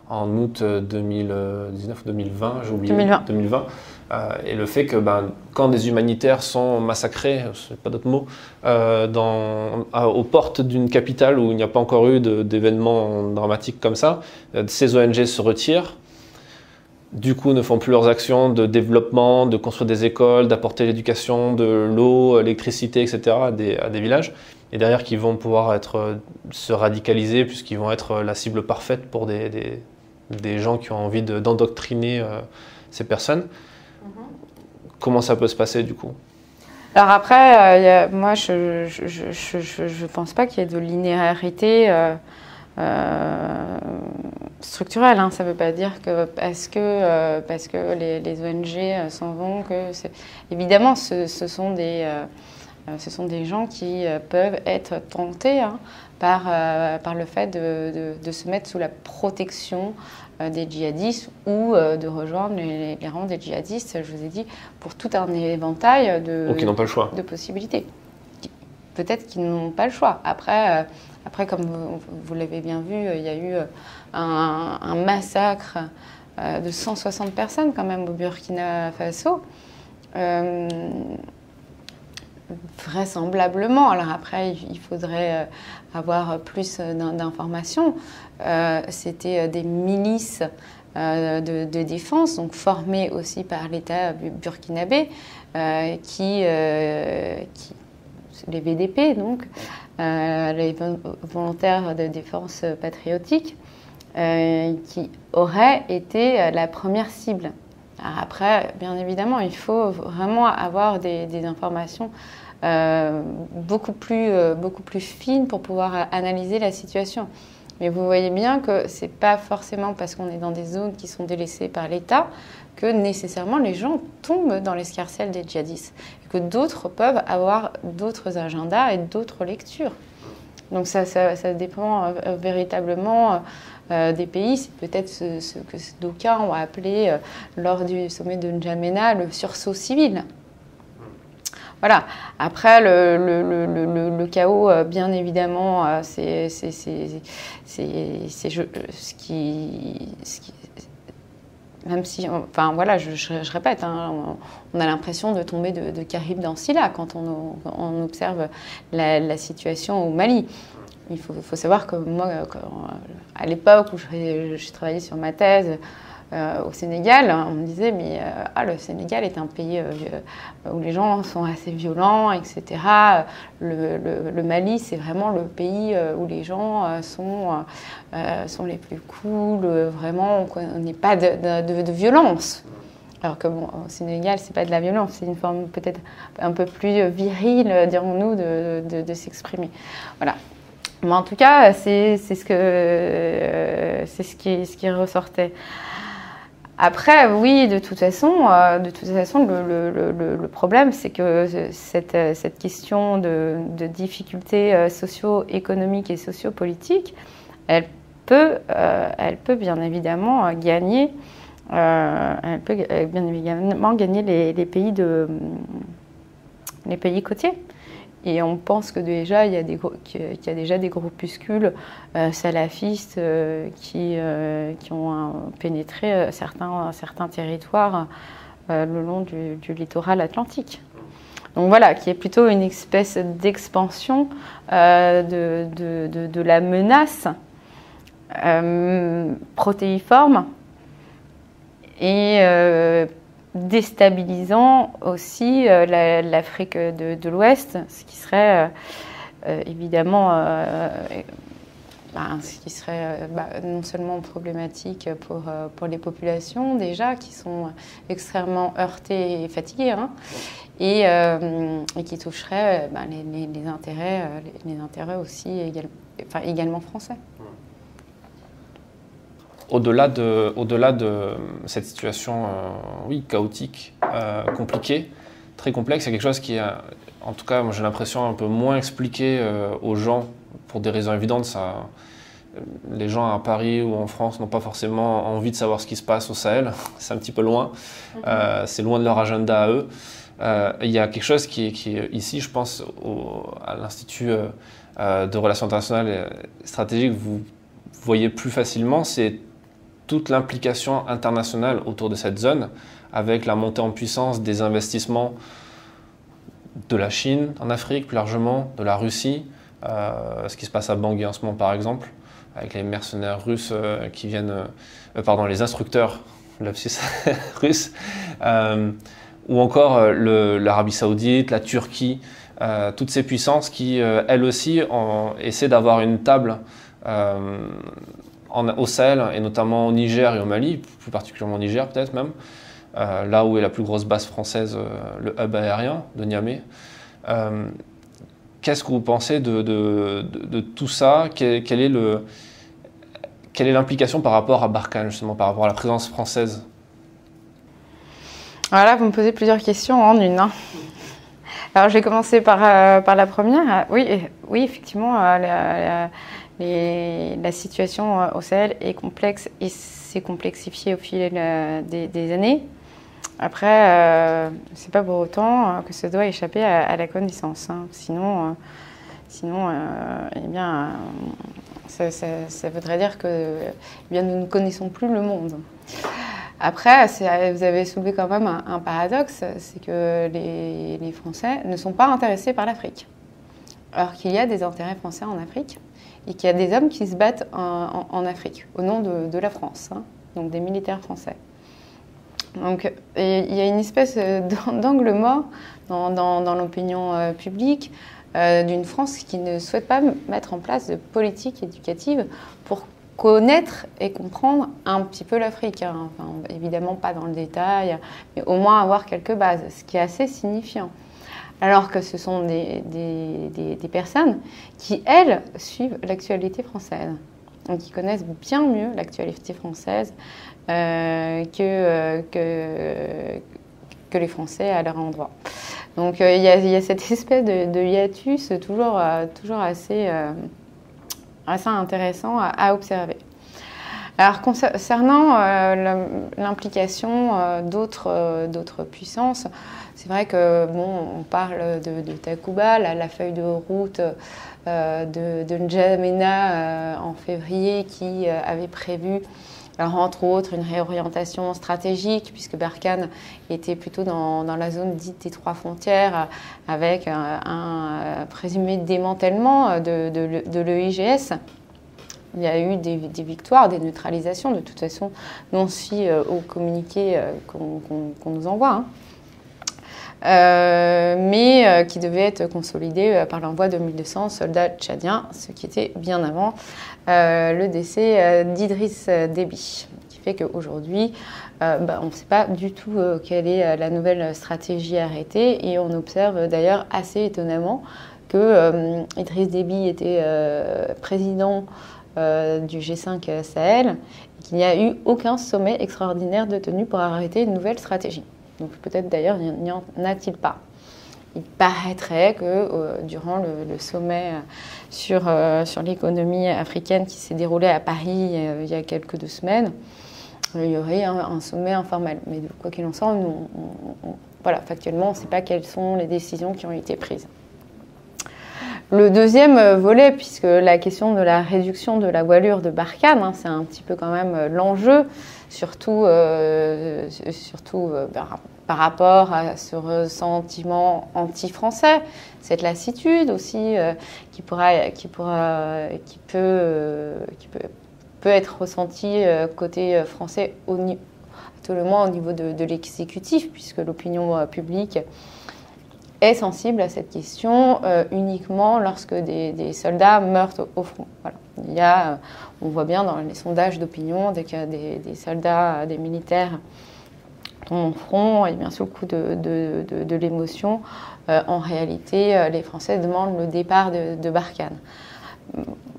en août deux mille dix-neuf, deux mille vingt, j'ai oublié, deux mille vingt, deux mille vingt euh, et le fait que ben, quand des humanitaires sont massacrés, je n'ai pas d'autre mot, euh, dans, à, aux portes d'une capitale où il n'y a pas encore eu d'événements dramatiques comme ça, ces O N G se retirent. Du coup, ne font plus leurs actions de développement, de construire des écoles, d'apporter l'éducation, de l'eau, l'électricité, et cetera à des, à des villages. Et derrière, qui vont pouvoir être, se radicaliser puisqu'ils vont être la cible parfaite pour des, des, des gens qui ont envie d'endoctriner de, euh, ces personnes. Mm-hmm. Comment ça peut se passer du coup? Alors après, euh, y a, moi, je je, je, je, je, je pense pas qu'il y ait de linéarité euh, euh, structurelle. Hein. Ça ne veut pas dire que parce que, euh, parce que les, les O N G s'en vont, que c'est... Évidemment, ce, ce sont des... Euh, Ce sont des gens qui peuvent être tentés hein, par, euh, par le fait de, de, de se mettre sous la protection euh, des djihadistes ou euh, de rejoindre les, les rangs des djihadistes, je vous ai dit, pour tout un éventail de, qui n'ont pas le choix. de possibilités. Peut-être qu'ils n'ont pas le choix. Après, euh, après comme vous, vous l'avez bien vu, il y a eu un, un massacre de cent soixante personnes quand même au Burkina Faso. Euh, Vraisemblablement, alors après il faudrait avoir plus d'informations, euh, c'était des milices euh, de, de défense, donc formées aussi par l'État burkinabé, euh, qui, euh, qui, les V D P donc, euh, les volontaires de défense patriotique, euh, qui auraient été la première cible. Alors après, bien évidemment, il faut vraiment avoir des, des informations euh, beaucoup plus, euh, beaucoup plus fines pour pouvoir analyser la situation. Mais vous voyez bien que ce n'est pas forcément parce qu'on est dans des zones qui sont délaissées par l'État que nécessairement les gens tombent dans l'escarcelle des djihadistes. Et que d'autres peuvent avoir d'autres agendas et d'autres lectures. Donc ça, ça, ça dépend euh, véritablement euh, des pays. C'est peut-être ce, ce que d'aucuns ont appelé, euh, lors du sommet de N'Djamena, le sursaut civil. Voilà. Après, le, le, le, le, le chaos, euh, bien évidemment, euh, c'est ce qui... Ce qui Même si, on, enfin voilà, je, je, je répète, hein, on, on a l'impression de tomber de, de Caribe dans Scylla quand on, on observe la, la situation au Mali. Il faut, faut savoir que moi, quand, à l'époque où je, je travaillais sur ma thèse euh, au Sénégal, on me disait mais euh, ah, le Sénégal est un pays euh, où les gens sont assez violents, et cetera. Le, le, le Mali, c'est vraiment le pays où les gens euh, sont... Euh, Euh, sont les plus cool, euh, vraiment, on n'est pas de, de, de, de violence. Alors que bon, au Sénégal, c'est pas de la violence, c'est une forme peut-être un peu plus virile, dirons-nous, de, de, de s'exprimer. Voilà. Mais en tout cas, c'est ce, euh, ce, qui, ce qui ressortait. Après, oui, de toute façon, euh, de toute façon le, le, le, le problème, c'est que cette, cette question de, de difficultés socio-économiques et sociopolitiques, elle peut, euh, elle peut bien évidemment gagner, euh, elle peut bien évidemment gagner les, les pays de, les pays côtiers. Et on pense que déjà il y a des qu'il y a déjà des groupuscules euh, salafistes euh, qui euh, qui ont euh, pénétré certains certains territoires euh, le long du, du littoral atlantique. Donc voilà, qui est plutôt une espèce d'expansion euh, de, de, de, de la menace. Euh, protéiforme et euh, déstabilisant aussi euh, l'Afrique la, de, de l'Ouest, ce qui serait euh, évidemment euh, bah, ce qui serait bah, non seulement problématique pour, euh, pour les populations déjà qui sont extrêmement heurtées et fatiguées hein, et, euh, et qui toucherait bah, les, les, les, intérêts, les, les intérêts aussi égale, enfin, également français. Au-delà de, au-delà de cette situation euh, oui, chaotique, euh, compliquée, très complexe, c'est quelque chose qui, a, en tout cas, j'ai l'impression un peu moins expliqué euh, aux gens, pour des raisons évidentes. Ça, les gens à Paris ou en France n'ont pas forcément envie de savoir ce qui se passe au Sahel, c'est un petit peu loin, mm-hmm. euh, c'est loin de leur agenda à eux. Euh, il y a quelque chose qui, qui ici, je pense, au, à l'Institut euh, de Relations Internationales et Stratégiques, vous voyez plus facilement, c'est toute l'implication internationale autour de cette zone, avec la montée en puissance des investissements de la Chine en Afrique, plus largement, de la Russie, euh, ce qui se passe à Bangui en ce moment par exemple, avec les mercenaires russes euh, qui viennent, euh, pardon, les instructeurs, lapsus, russes, euh, ou encore euh, l'Arabie Saoudite, la Turquie, euh, toutes ces puissances qui, euh, elles aussi, ont, essaient d'avoir une table euh, En, au Sahel, et notamment au Niger et au Mali, plus particulièrement au Niger peut-être même, euh, là où est la plus grosse base française, euh, le hub aérien de Niamey. Euh, Qu'est-ce que vous pensez de, de, de, de tout ça? Quel, quel est le... Quelle est l'implication par rapport à Barkhane, justement, par rapport à la présence française? Voilà, vous me posez plusieurs questions en une. Hein. Alors, je vais commencer par, euh, par la première. Oui, oui effectivement, euh, la, les, la situation euh, au Sahel est complexe et s'est complexifiée au fil euh, des, des années. Après, euh, ce n'est pas pour autant euh, que ça doit échapper à, à la connaissance. Hein. Sinon, euh, sinon euh, eh bien... Euh, Ça, ça, ça voudrait dire que eh bien, nous ne connaissons plus le monde. Après, vous avez soulevé quand même un, un paradoxe, c'est que les, les Français ne sont pas intéressés par l'Afrique. Alors qu'il y a des intérêts français en Afrique et qu'il y a des hommes qui se battent en, en, en Afrique, au nom de, de la France, hein, donc des militaires français. Donc il y a une espèce d'angle mort dans, dans, dans l'opinion euh, publique, Euh, d'une France qui ne souhaite pas mettre en place de politique éducative pour connaître et comprendre un petit peu l'Afrique. Hein. Enfin, évidemment pas dans le détail, mais au moins avoir quelques bases, ce qui est assez signifiant. Alors que ce sont des, des, des, des personnes qui, elles, suivent l'actualité française, donc qui connaissent bien mieux l'actualité française euh, que, euh, que, que les Français à leur endroit. Donc il euh, y, y a cette espèce de, de hiatus toujours, euh, toujours assez, euh, assez intéressant à, à observer. Alors concernant euh, l'implication euh, d'autres euh, puissances, c'est vrai que bon, on parle de, de Takuba, la, la feuille de route euh, de, de N'Djamena euh, en février qui euh, avait prévu, alors, entre autres, une réorientation stratégique, puisque Barkhane était plutôt dans, dans la zone dite des trois frontières, avec un, un présumé démantèlement de, de, de l'E I G S. Il y a eu des, des victoires, des neutralisations, de toute façon, non si euh, au communiqué euh, qu'on qu'on, qu'on nous envoie, hein. Euh, mais euh, qui devait être consolidé euh, par l'envoi de mille deux cents soldats tchadiens, ce qui était bien avant euh, le décès euh, d'Idriss Déby. Qui fait qu'aujourd'hui, euh, bah, on ne sait pas du tout euh, quelle est euh, la nouvelle stratégie arrêtée, et on observe d'ailleurs assez étonnamment que euh, Idriss Déby était euh, président euh, du G cinq Sahel, et qu'il n'y a eu aucun sommet extraordinaire de tenue pour arrêter une nouvelle stratégie. Donc peut-être d'ailleurs n'y en a-t-il pas. Il paraîtrait que euh, durant le, le sommet sur, euh, sur l'économie africaine qui s'est déroulé à Paris euh, il y a quelques deux semaines, il y aurait un, un sommet informel. Mais quoi qu'il en soit, nous, on, on, on, voilà, factuellement, on ne sait pas quelles sont les décisions qui ont été prises. Le deuxième volet, puisque la question de la réduction de la voilure de Barkhane, hein, c'est un petit peu quand même l'enjeu, surtout, euh, surtout euh, par, par rapport à ce ressentiment anti-français, cette lassitude aussi euh, qui, pourra, qui, pourra, qui, peut, euh, qui peut, peut être ressentie euh, côté français, au, tout le moins au niveau de, de l'exécutif, puisque l'opinion euh, publique est sensible à cette question euh, uniquement lorsque des, des soldats meurent au, au front. Voilà. Il y a, euh, on voit bien dans les sondages d'opinion, dès qu'il y a des, des soldats, des militaires tombent au front, et bien sous le coup de, de, de, de l'émotion, euh, en réalité, euh, les Français demandent le départ de, de Barkhane.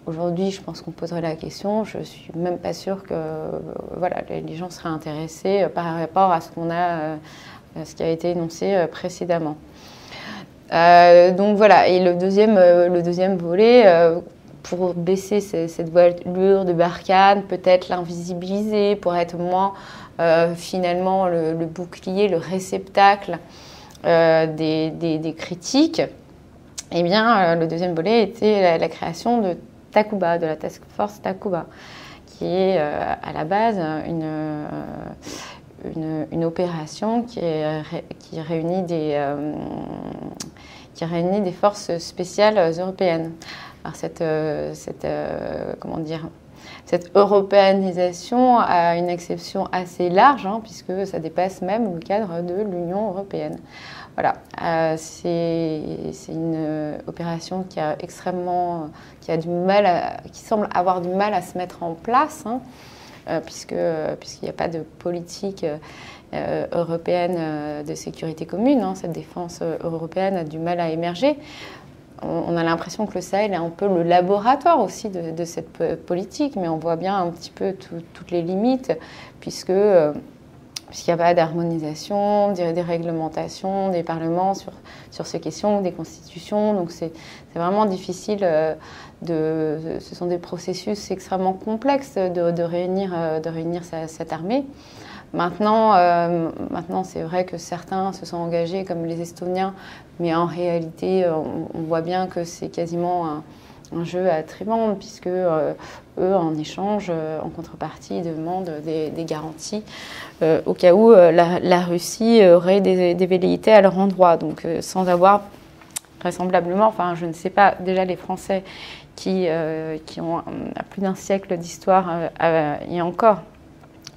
Aujourd'hui, je pense qu'on poserait la question. Je ne suis même pas sûre que euh, voilà, les gens seraient intéressés euh, par rapport à ce qu'on a, euh, ce qui a été énoncé euh, précédemment. Euh, donc voilà, et le deuxième, euh, le deuxième volet, euh, pour baisser ces, cette voilure de Barkhane, peut-être l'invisibiliser, pour être moins euh, finalement le, le bouclier, le réceptacle euh, des, des, des critiques, eh bien euh, le deuxième volet était la, la création de Takuba, de la Task Force Takuba, qui est euh, à la base une... Euh, Une, une opération qui, est, qui, réunit des, euh, qui réunit des forces spéciales européennes. Alors cette, euh, cette, euh, comment dire, cette européanisation a une exception assez large, hein, puisque ça dépasse même le cadre de l'Union européenne. Voilà, euh, c'est une opération qui a extrêmement, qui a du mal à, qui semble avoir du mal à se mettre en place, hein. euh, puisque, euh, puisqu'il n'y a pas de politique euh, européenne euh, de sécurité commune. Hein, cette défense européenne a du mal à émerger. On a l'impression que le Sahel est un peu le laboratoire aussi de, de cette politique, mais on voit bien un petit peu tout, toutes les limites, puisque, euh, puisqu'il n'y a pas d'harmonisation, des, des réglementations, des parlements sur, sur ces questions, des constitutions. Donc c'est vraiment difficile. Euh, de, ce sont des processus extrêmement complexes de, de réunir, de réunir sa, cette armée. Maintenant, euh, maintenant c'est vrai que certains se sont engagés comme les Estoniens, mais en réalité, on, on voit bien que c'est quasiment un, un jeu à tribande, puisque euh, eux, en échange, euh, en contrepartie, demandent des, des garanties euh, au cas où euh, la, la Russie aurait des, des velléités à leur endroit, donc euh, sans avoir vraisemblablement, enfin je ne sais pas, déjà les Français qui, euh, qui ont plus d'un siècle d'histoire euh, et encore.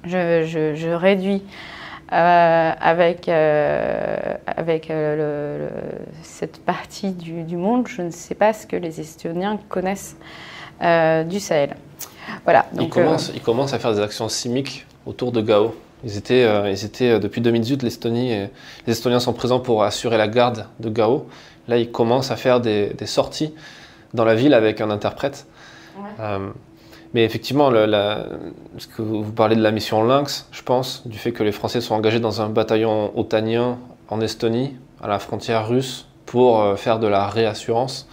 Je, je, je réduis euh, avec, euh, avec euh, le, le, cette partie du, du monde. Je ne sais pas ce que les Estoniens connaissent euh, du Sahel. Voilà. Donc, ils, commencent, euh, ils commencent à faire des actions sismiques autour de Gao. Ils étaient, euh, ils étaient depuis deux mille dix-huit, l'Estonie. Et les Estoniens sont présents pour assurer la garde de Gao. Là, ils commencent à faire des, des sorties dans la ville avec un interprète. Ouais. Euh, Mais effectivement, le, la, ce que vous parlez de la mission Lynx, je pense, du fait que les Français sont engagés dans un bataillon otanien en Estonie, à la frontière russe, pour faire de la réassurance.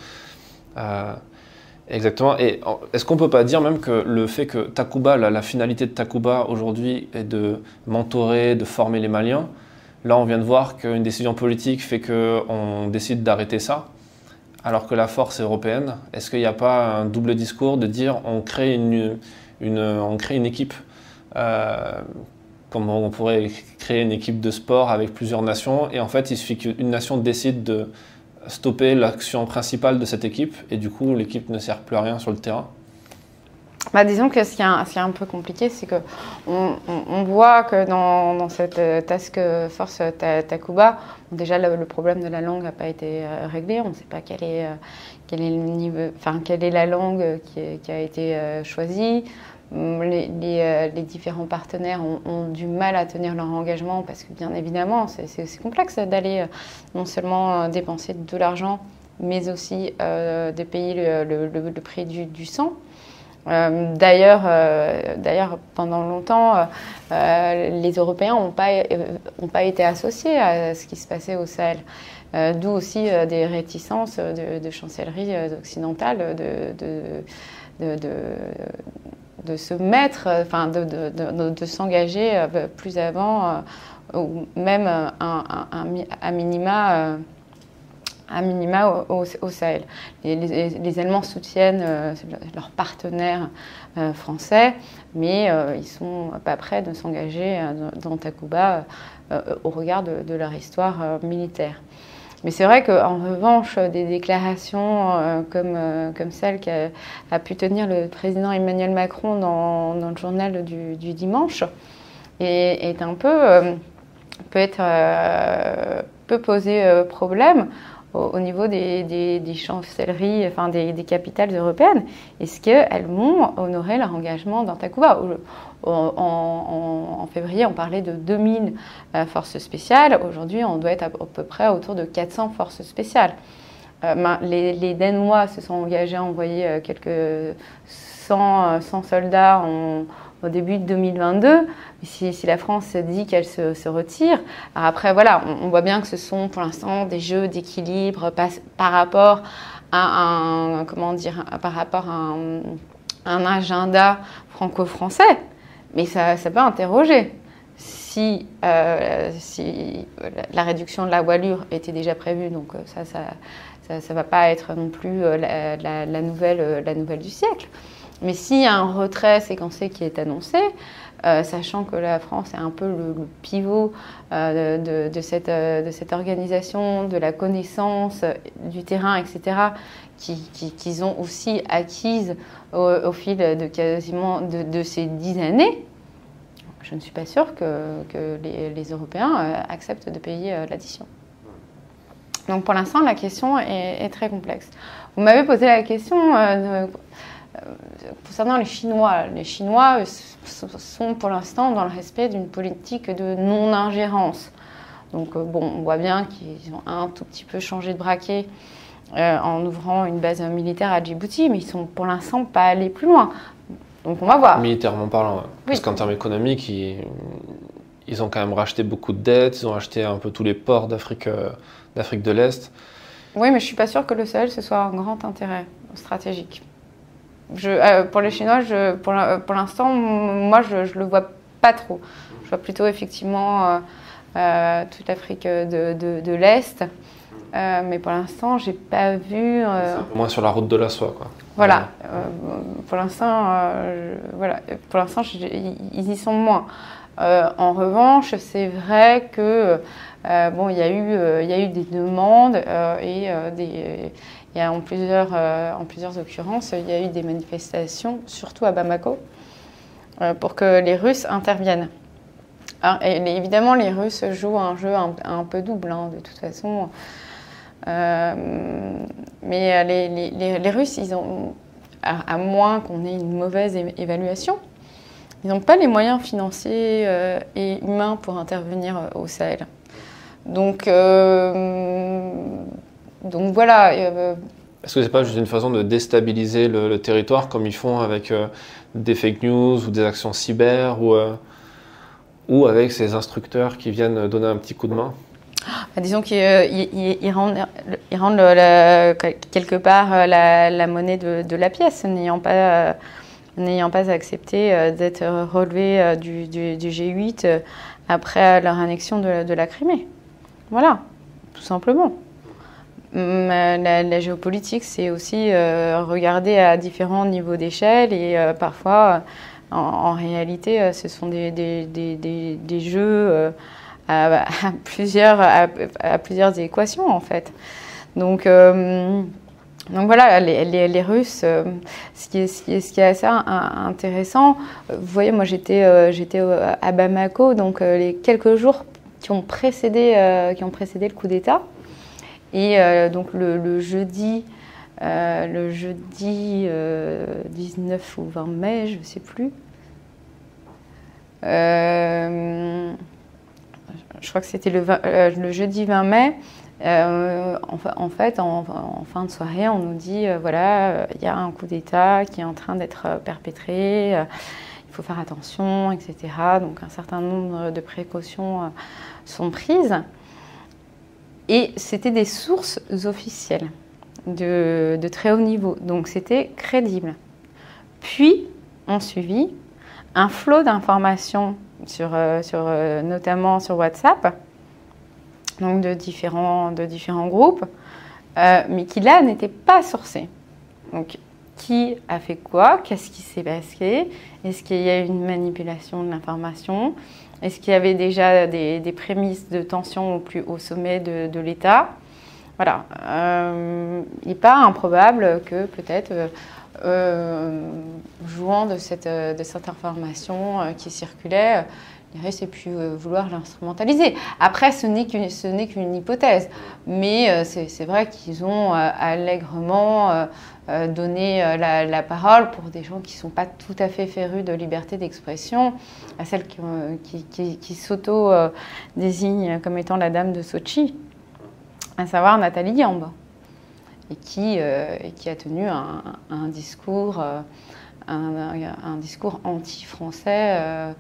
Euh, exactement. Et est-ce qu'on ne peut pas dire même que le fait que Takuba, la, la finalité de Takuba aujourd'hui est de mentorer, de former les Maliens, là on vient de voir qu'une décision politique fait qu'on décide d'arrêter ça. Alors que la force est européenne, est-ce qu'il n'y a pas un double discours de dire on crée une, une, on crée une équipe, euh, comme on pourrait créer une équipe de sport avec plusieurs nations, et en fait il suffit qu'une nation décide de stopper l'action principale de cette équipe, et du coup l'équipe ne sert plus à rien sur le terrain? Bah, disons que ce qui est un, ce qui est un peu compliqué, c'est qu'on on, on voit que dans, dans cette task force Takuba, déjà le, le problème de la langue n'a pas été réglé. On ne sait pas quel est, quel est le niveau, enfin, quelle est la langue qui, est, qui a été choisie. Les, les, les différents partenaires ont, ont du mal à tenir leur engagement parce que bien évidemment, c'est complexe d'aller non seulement dépenser de l'argent, mais aussi euh, de payer le, le, le, le prix du, du sang. Euh, D'ailleurs, euh, d'ailleurs, pendant longtemps, euh, les Européens n'ont pas, euh, ont pas été associés à ce qui se passait au Sahel. Euh, D'où aussi euh, des réticences de, de chancelleries occidentales de, de, de, de, de se mettre, enfin, de, de, de, de s'engager plus avant, euh, ou même un, un, un, un minima. Euh, à minima au, au, au Sahel. Les, les, les Allemands soutiennent euh, leurs partenaires euh, français, mais euh, ils ne sont pas prêts de s'engager euh, dans Takuba euh, au regard de, de leur histoire euh, militaire. Mais c'est vrai qu'en revanche, des déclarations euh, comme, euh, comme celle qu'a a pu tenir le président Emmanuel Macron dans, dans le journal du, du dimanche est, est un peu, euh, peut être, euh, peut poser euh, problème au niveau des, des, des chancelleries, enfin des, des capitales européennes, est-ce qu'elles vont honorer leur engagement dans Takuba? En, en, en février, on parlait de deux mille euh, forces spéciales. Aujourd'hui, on doit être à, à peu près autour de quatre cents forces spéciales. Euh, ben, les, les Danois se sont engagés à envoyer euh, quelques cent, cent soldats en, au début de deux mille vingt-deux. Si, si la France dit qu'elle se, se retire, alors après voilà, on, on voit bien que ce sont pour l'instant des jeux d'équilibre par, par rapport à un comment dire, par rapport à un, un agenda franco-français, mais ça, ça peut interroger. Si, euh, si la réduction de la voilure était déjà prévue, donc ça, ça, ça, ça va pas être non plus la, la, la nouvelle, la nouvelle du siècle. Mais s'il y a un retrait séquencé qui est annoncé, euh, sachant que la France est un peu le, le pivot euh, de, de, cette, euh, de cette organisation, de la connaissance, du terrain, et cetera, qu'ils qui, qui ont aussi acquise au, au fil de quasiment de, de ces dix années, je ne suis pas sûre que, que les, les Européens euh, acceptent de payer euh, l'addition. Donc pour l'instant, la question est, est très complexe. Vous m'avez posé la question... Euh, de, Concernant les Chinois, les Chinois sont pour l'instant dans le respect d'une politique de non-ingérence. Donc bon, on voit bien qu'ils ont un tout petit peu changé de braquet euh, en ouvrant une base militaire à Djibouti, mais ils sont pour l'instant pas allés plus loin. Donc on va voir. Militairement parlant, oui. Parce qu'en termes économiques, ils, ils ont quand même racheté beaucoup de dettes, ils ont acheté un peu tous les ports d'Afrique euh, d'Afrique de l'Est. Oui, mais je suis pas sûre que le Sahel, ce soit un grand intérêt stratégique. Je, euh, pour les Chinois, je, pour, euh, pour l'instant, moi, je ne le vois pas trop. Je vois plutôt, effectivement, euh, euh, toute l'Afrique de, de, de l'Est. Euh, mais pour l'instant, je n'ai pas vu... Euh... C'est un peu moins sur la route de la soie, quoi. Voilà. Euh, pour l'instant, euh, voilà. Pour l'instant, ils y sont moins. Euh, en revanche, c'est vrai que... Euh, bon, il y a eu, euh, y a eu des demandes euh, et euh, des... Il y a en plusieurs, euh, en plusieurs occurrences, il y a eu des manifestations, surtout à Bamako, euh, pour que les Russes interviennent. Alors, et, évidemment, les Russes jouent un jeu un, un peu double, hein, de toute façon. Euh, mais les, les, les, les Russes, ils ont, à, à moins qu'on ait une mauvaise évaluation, ils n'ont pas les moyens financiers euh, et humains pour intervenir au Sahel. Donc... Euh, Donc voilà. Euh... Est-ce que c'est pas juste une façon de déstabiliser le, le territoire comme ils font avec euh, des fake news ou des actions cyber ou, euh, ou avec ces instructeurs qui viennent donner un petit coup de main? Bah, disons qu'ils euh, ils rendent, ils rendent le, le, quelque part la, la monnaie de, de la pièce, n'ayant pas, euh, n'ayant pas accepté euh, d'être relevés euh, du, du, du G huit euh, après leur annexion de, de la Crimée. Voilà, tout simplement. La, la géopolitique, c'est aussi euh, regarder à différents niveaux d'échelle et euh, parfois, en, en réalité, euh, ce sont des, des, des, des, des jeux euh, à, à, plusieurs, à, à plusieurs équations, en fait. Donc, euh, donc voilà, les, les, les Russes, euh, ce, qui est, ce, qui est, ce qui est assez intéressant, vous voyez, moi j'étais euh, j'étais à Bamako, donc euh, les quelques jours qui ont précédé, euh, qui ont précédé le coup d'État. Et euh, donc le, le jeudi, euh, le jeudi euh, dix-neuf ou vingt mai, je ne sais plus, euh, je crois que c'était le, euh, le jeudi vingt mai, euh, en, en fait, en, en fin de soirée, on nous dit, euh, voilà, il y a un coup d'État qui est en train d'être perpétré, euh, il faut faire attention, et cetera. Donc un certain nombre de précautions euh, sont prises. Et c'était des sources officielles de, de très haut niveau. Donc c'était crédible. Puis, on suivit un flot d'informations, sur, sur, notamment sur WhatsApp, donc de différents, de différents groupes, euh, mais qui là n'étaient pas sourcées. Donc, qui a fait quoi? Qu'est-ce qui s'est passé? Est-ce qu'il y a eu une manipulation de l'information? Est-ce qu'il y avait déjà des, des prémices de tension au plus haut sommet de, de l'État? Voilà. Euh, il n'est pas improbable que peut-être, euh, jouant de cette, de cette information qui circulait, les Russes aient pu vouloir l'instrumentaliser. Après, ce n'est qu'une, ce n'est qu'une hypothèse. Mais c'est vrai qu'ils ont allègrement donner la, la parole pour des gens qui ne sont pas tout à fait férus de liberté d'expression, à celle qui, qui, qui, qui s'auto-désigne comme étant la dame de Sotchi, à savoir Nathalie Yamb, et qui, euh, et qui a tenu un, un discours, euh, un, un discours anti-français euh,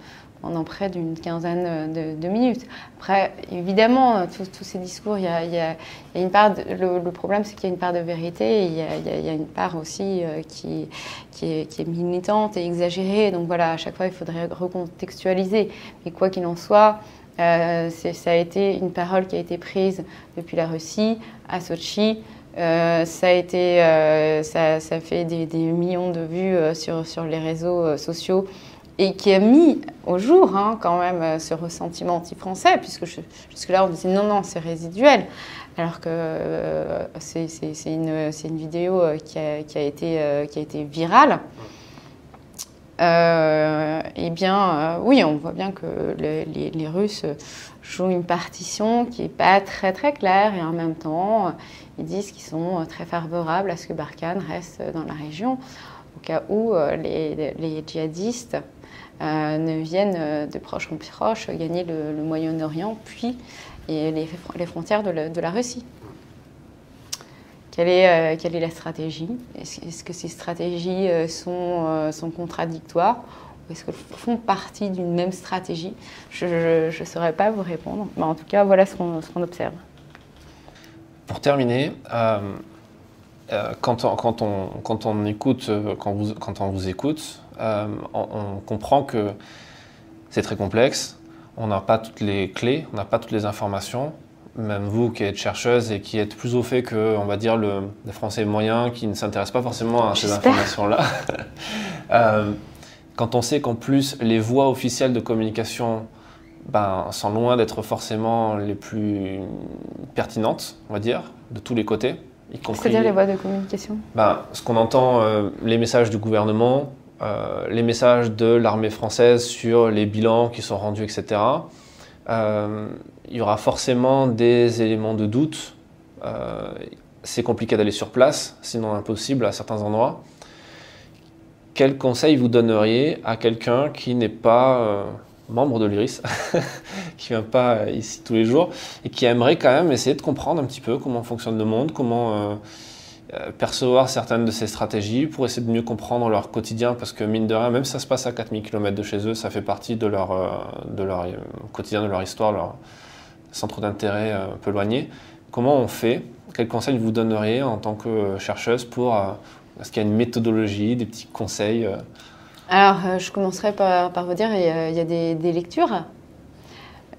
pendant près d'une quinzaine de, de minutes. Après, évidemment, tous ces discours, il y a, il y a, il y a une part de, le, le problème, c'est qu'il y a une part de vérité, et il y a, il y a, il y a une part aussi euh, qui, qui, est, qui est militante et exagérée. Donc voilà, à chaque fois, il faudrait recontextualiser. Mais quoi qu'il en soit, euh, ça a été une parole qui a été prise depuis la Russie, à Sotchi. Euh, ça a été, euh, ça, ça fait des, des millions de vues euh, sur, sur les réseaux euh, sociaux, et qui a mis au jour, hein, quand même, ce ressentiment anti-français, puisque jusque-là, on disait non, non, c'est résiduel, alors que euh, c'est une, une vidéo qui a, qui a, été, euh, qui a été virale. Euh, eh bien, euh, oui, on voit bien que le, les, les Russes jouent une partition qui n'est pas très, très claire, et en même temps, ils disent qu'ils sont très favorables à ce que Barkhane reste dans la région. au cas où les, les djihadistes euh, ne viennent de proche en proche gagner le, le Moyen-Orient, puis et les, les frontières de la, de la Russie. Quelle est, euh, quelle est la stratégie? Est-ce, est-ce que ces stratégies sont, euh, sont contradictoires? Est-ce qu'elles font partie d'une même stratégie? Je ne saurais pas vous répondre. Mais en tout cas, voilà ce qu'on ce qu'on observe. Pour terminer, euh, euh, quand, on, quand, on, quand, on écoute, quand, vous, quand on vous écoute, euh, on, on comprend que c'est très complexe, on n'a pas toutes les clés, on n'a pas toutes les informations. Même vous qui êtes chercheuse et qui êtes plus au fait que, on va dire, le, le Français moyen qui ne s'intéresse pas forcément à ces informations-là. euh, Quand on sait qu'en plus, les voies officielles de communication ben, sont loin d'être forcément les plus pertinentes, on va dire, de tous les côtés. C'est-à-dire les voies de communication ben, ce qu'on entend, euh, les messages du gouvernement, euh, les messages de l'armée française sur les bilans qui sont rendus, et cetera. Euh, il y aura forcément des éléments de doute. Euh, c'est compliqué d'aller sur place, sinon impossible à certains endroits. Quel conseil vous donneriez à quelqu'un qui n'est pas euh, membre de l'I R I S, qui ne vient pas ici tous les jours et qui aimerait quand même essayer de comprendre un petit peu comment fonctionne le monde, comment euh, percevoir certaines de ces stratégies pour essayer de mieux comprendre leur quotidien, parce que mine de rien, même si ça se passe à quatre mille kilomètres de chez eux, ça fait partie de leur, euh, de leur euh, quotidien, de leur histoire, leur centre d'intérêt euh, un peu éloigné. Comment on fait? Quel conseil vous donneriez en tant que euh, chercheuse pour... Euh, Est-ce qu'il y a une méthodologie, des petits conseils? Alors, je commencerai par, par vous dire, il y a, il y a des, des lectures.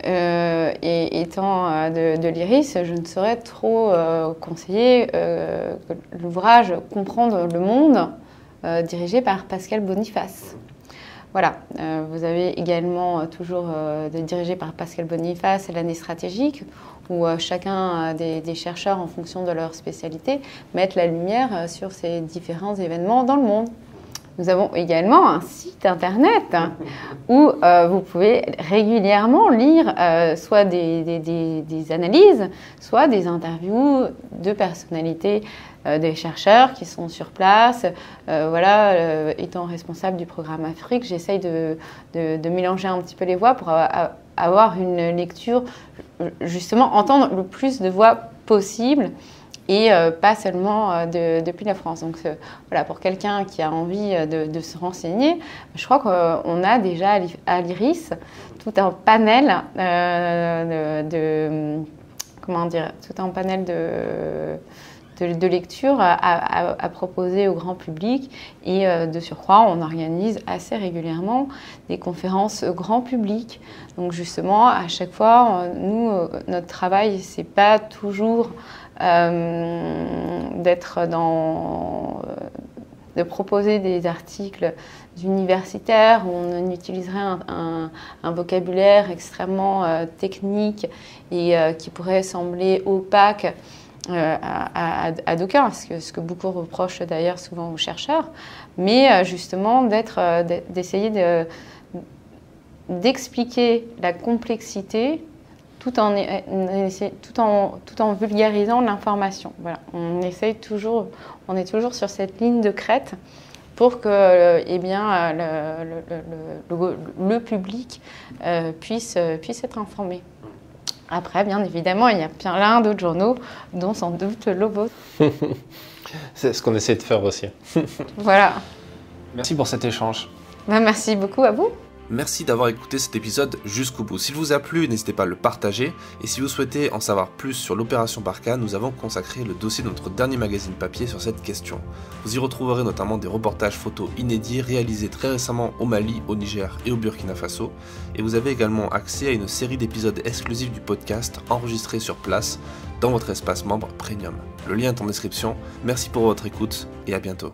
Euh, et étant de, de l'I R I S, je ne saurais trop euh, conseiller euh, l'ouvrage « Comprendre le monde euh, » dirigé par Pascal Boniface. Voilà, euh, vous avez également toujours euh, dirigé par Pascal Boniface l'année stratégique, où euh, chacun des, des chercheurs, en fonction de leur spécialité, mettent la lumière euh, sur ces différents événements dans le monde. Nous avons également un site internet où euh, vous pouvez régulièrement lire euh, soit des, des, des, des analyses, soit des interviews de personnalités, euh, des chercheurs qui sont sur place. Euh, voilà, euh, étant responsable du programme Afrique, j'essaye de, de, de mélanger un petit peu les voix pour avoir, avoir une lecture, justement entendre le plus de voix possible. Et euh, pas seulement euh, de, depuis la France. Donc euh, voilà, pour quelqu'un qui a envie euh, de, de se renseigner, je crois qu'on a déjà à l'I R I S tout un panel euh, de, de comment dire, tout un panel de, de, de lecture à, à, à proposer au grand public. Et euh, de surcroît, on organise assez régulièrement des conférences grand public. Donc justement, à chaque fois, nous, notre travail, c'est pas toujours Euh, d'être dans, de proposer des articles universitaires où on utiliserait un, un, un vocabulaire extrêmement euh, technique et euh, qui pourrait sembler opaque euh, à, à, à d'aucuns, ce que, ce que beaucoup reprochent d'ailleurs souvent aux chercheurs, mais euh, justement d'être, euh, d'essayer de, d'expliquer la complexité tout en, tout en, tout en vulgarisant l'information. Voilà. On essaye toujours, on est toujours sur cette ligne de crête pour que eh bien, le, le, le, le, le public euh, puisse, puisse être informé. Après, bien évidemment, il y a plein d'autres journaux, dont sans doute le vôtre. C'est ce qu'on essaie de faire aussi. Voilà. Merci pour cet échange. Ben, merci beaucoup à vous. Merci d'avoir écouté cet épisode jusqu'au bout. S'il vous a plu, n'hésitez pas à le partager. Et si vous souhaitez en savoir plus sur l'opération Barkhane, nous avons consacré le dossier de notre dernier magazine papier sur cette question. Vous y retrouverez notamment des reportages photos inédits réalisés très récemment au Mali, au Niger et au Burkina Faso. Et vous avez également accès à une série d'épisodes exclusifs du podcast enregistrés sur place dans votre espace membre Premium. Le lien est en description. Merci pour votre écoute et à bientôt.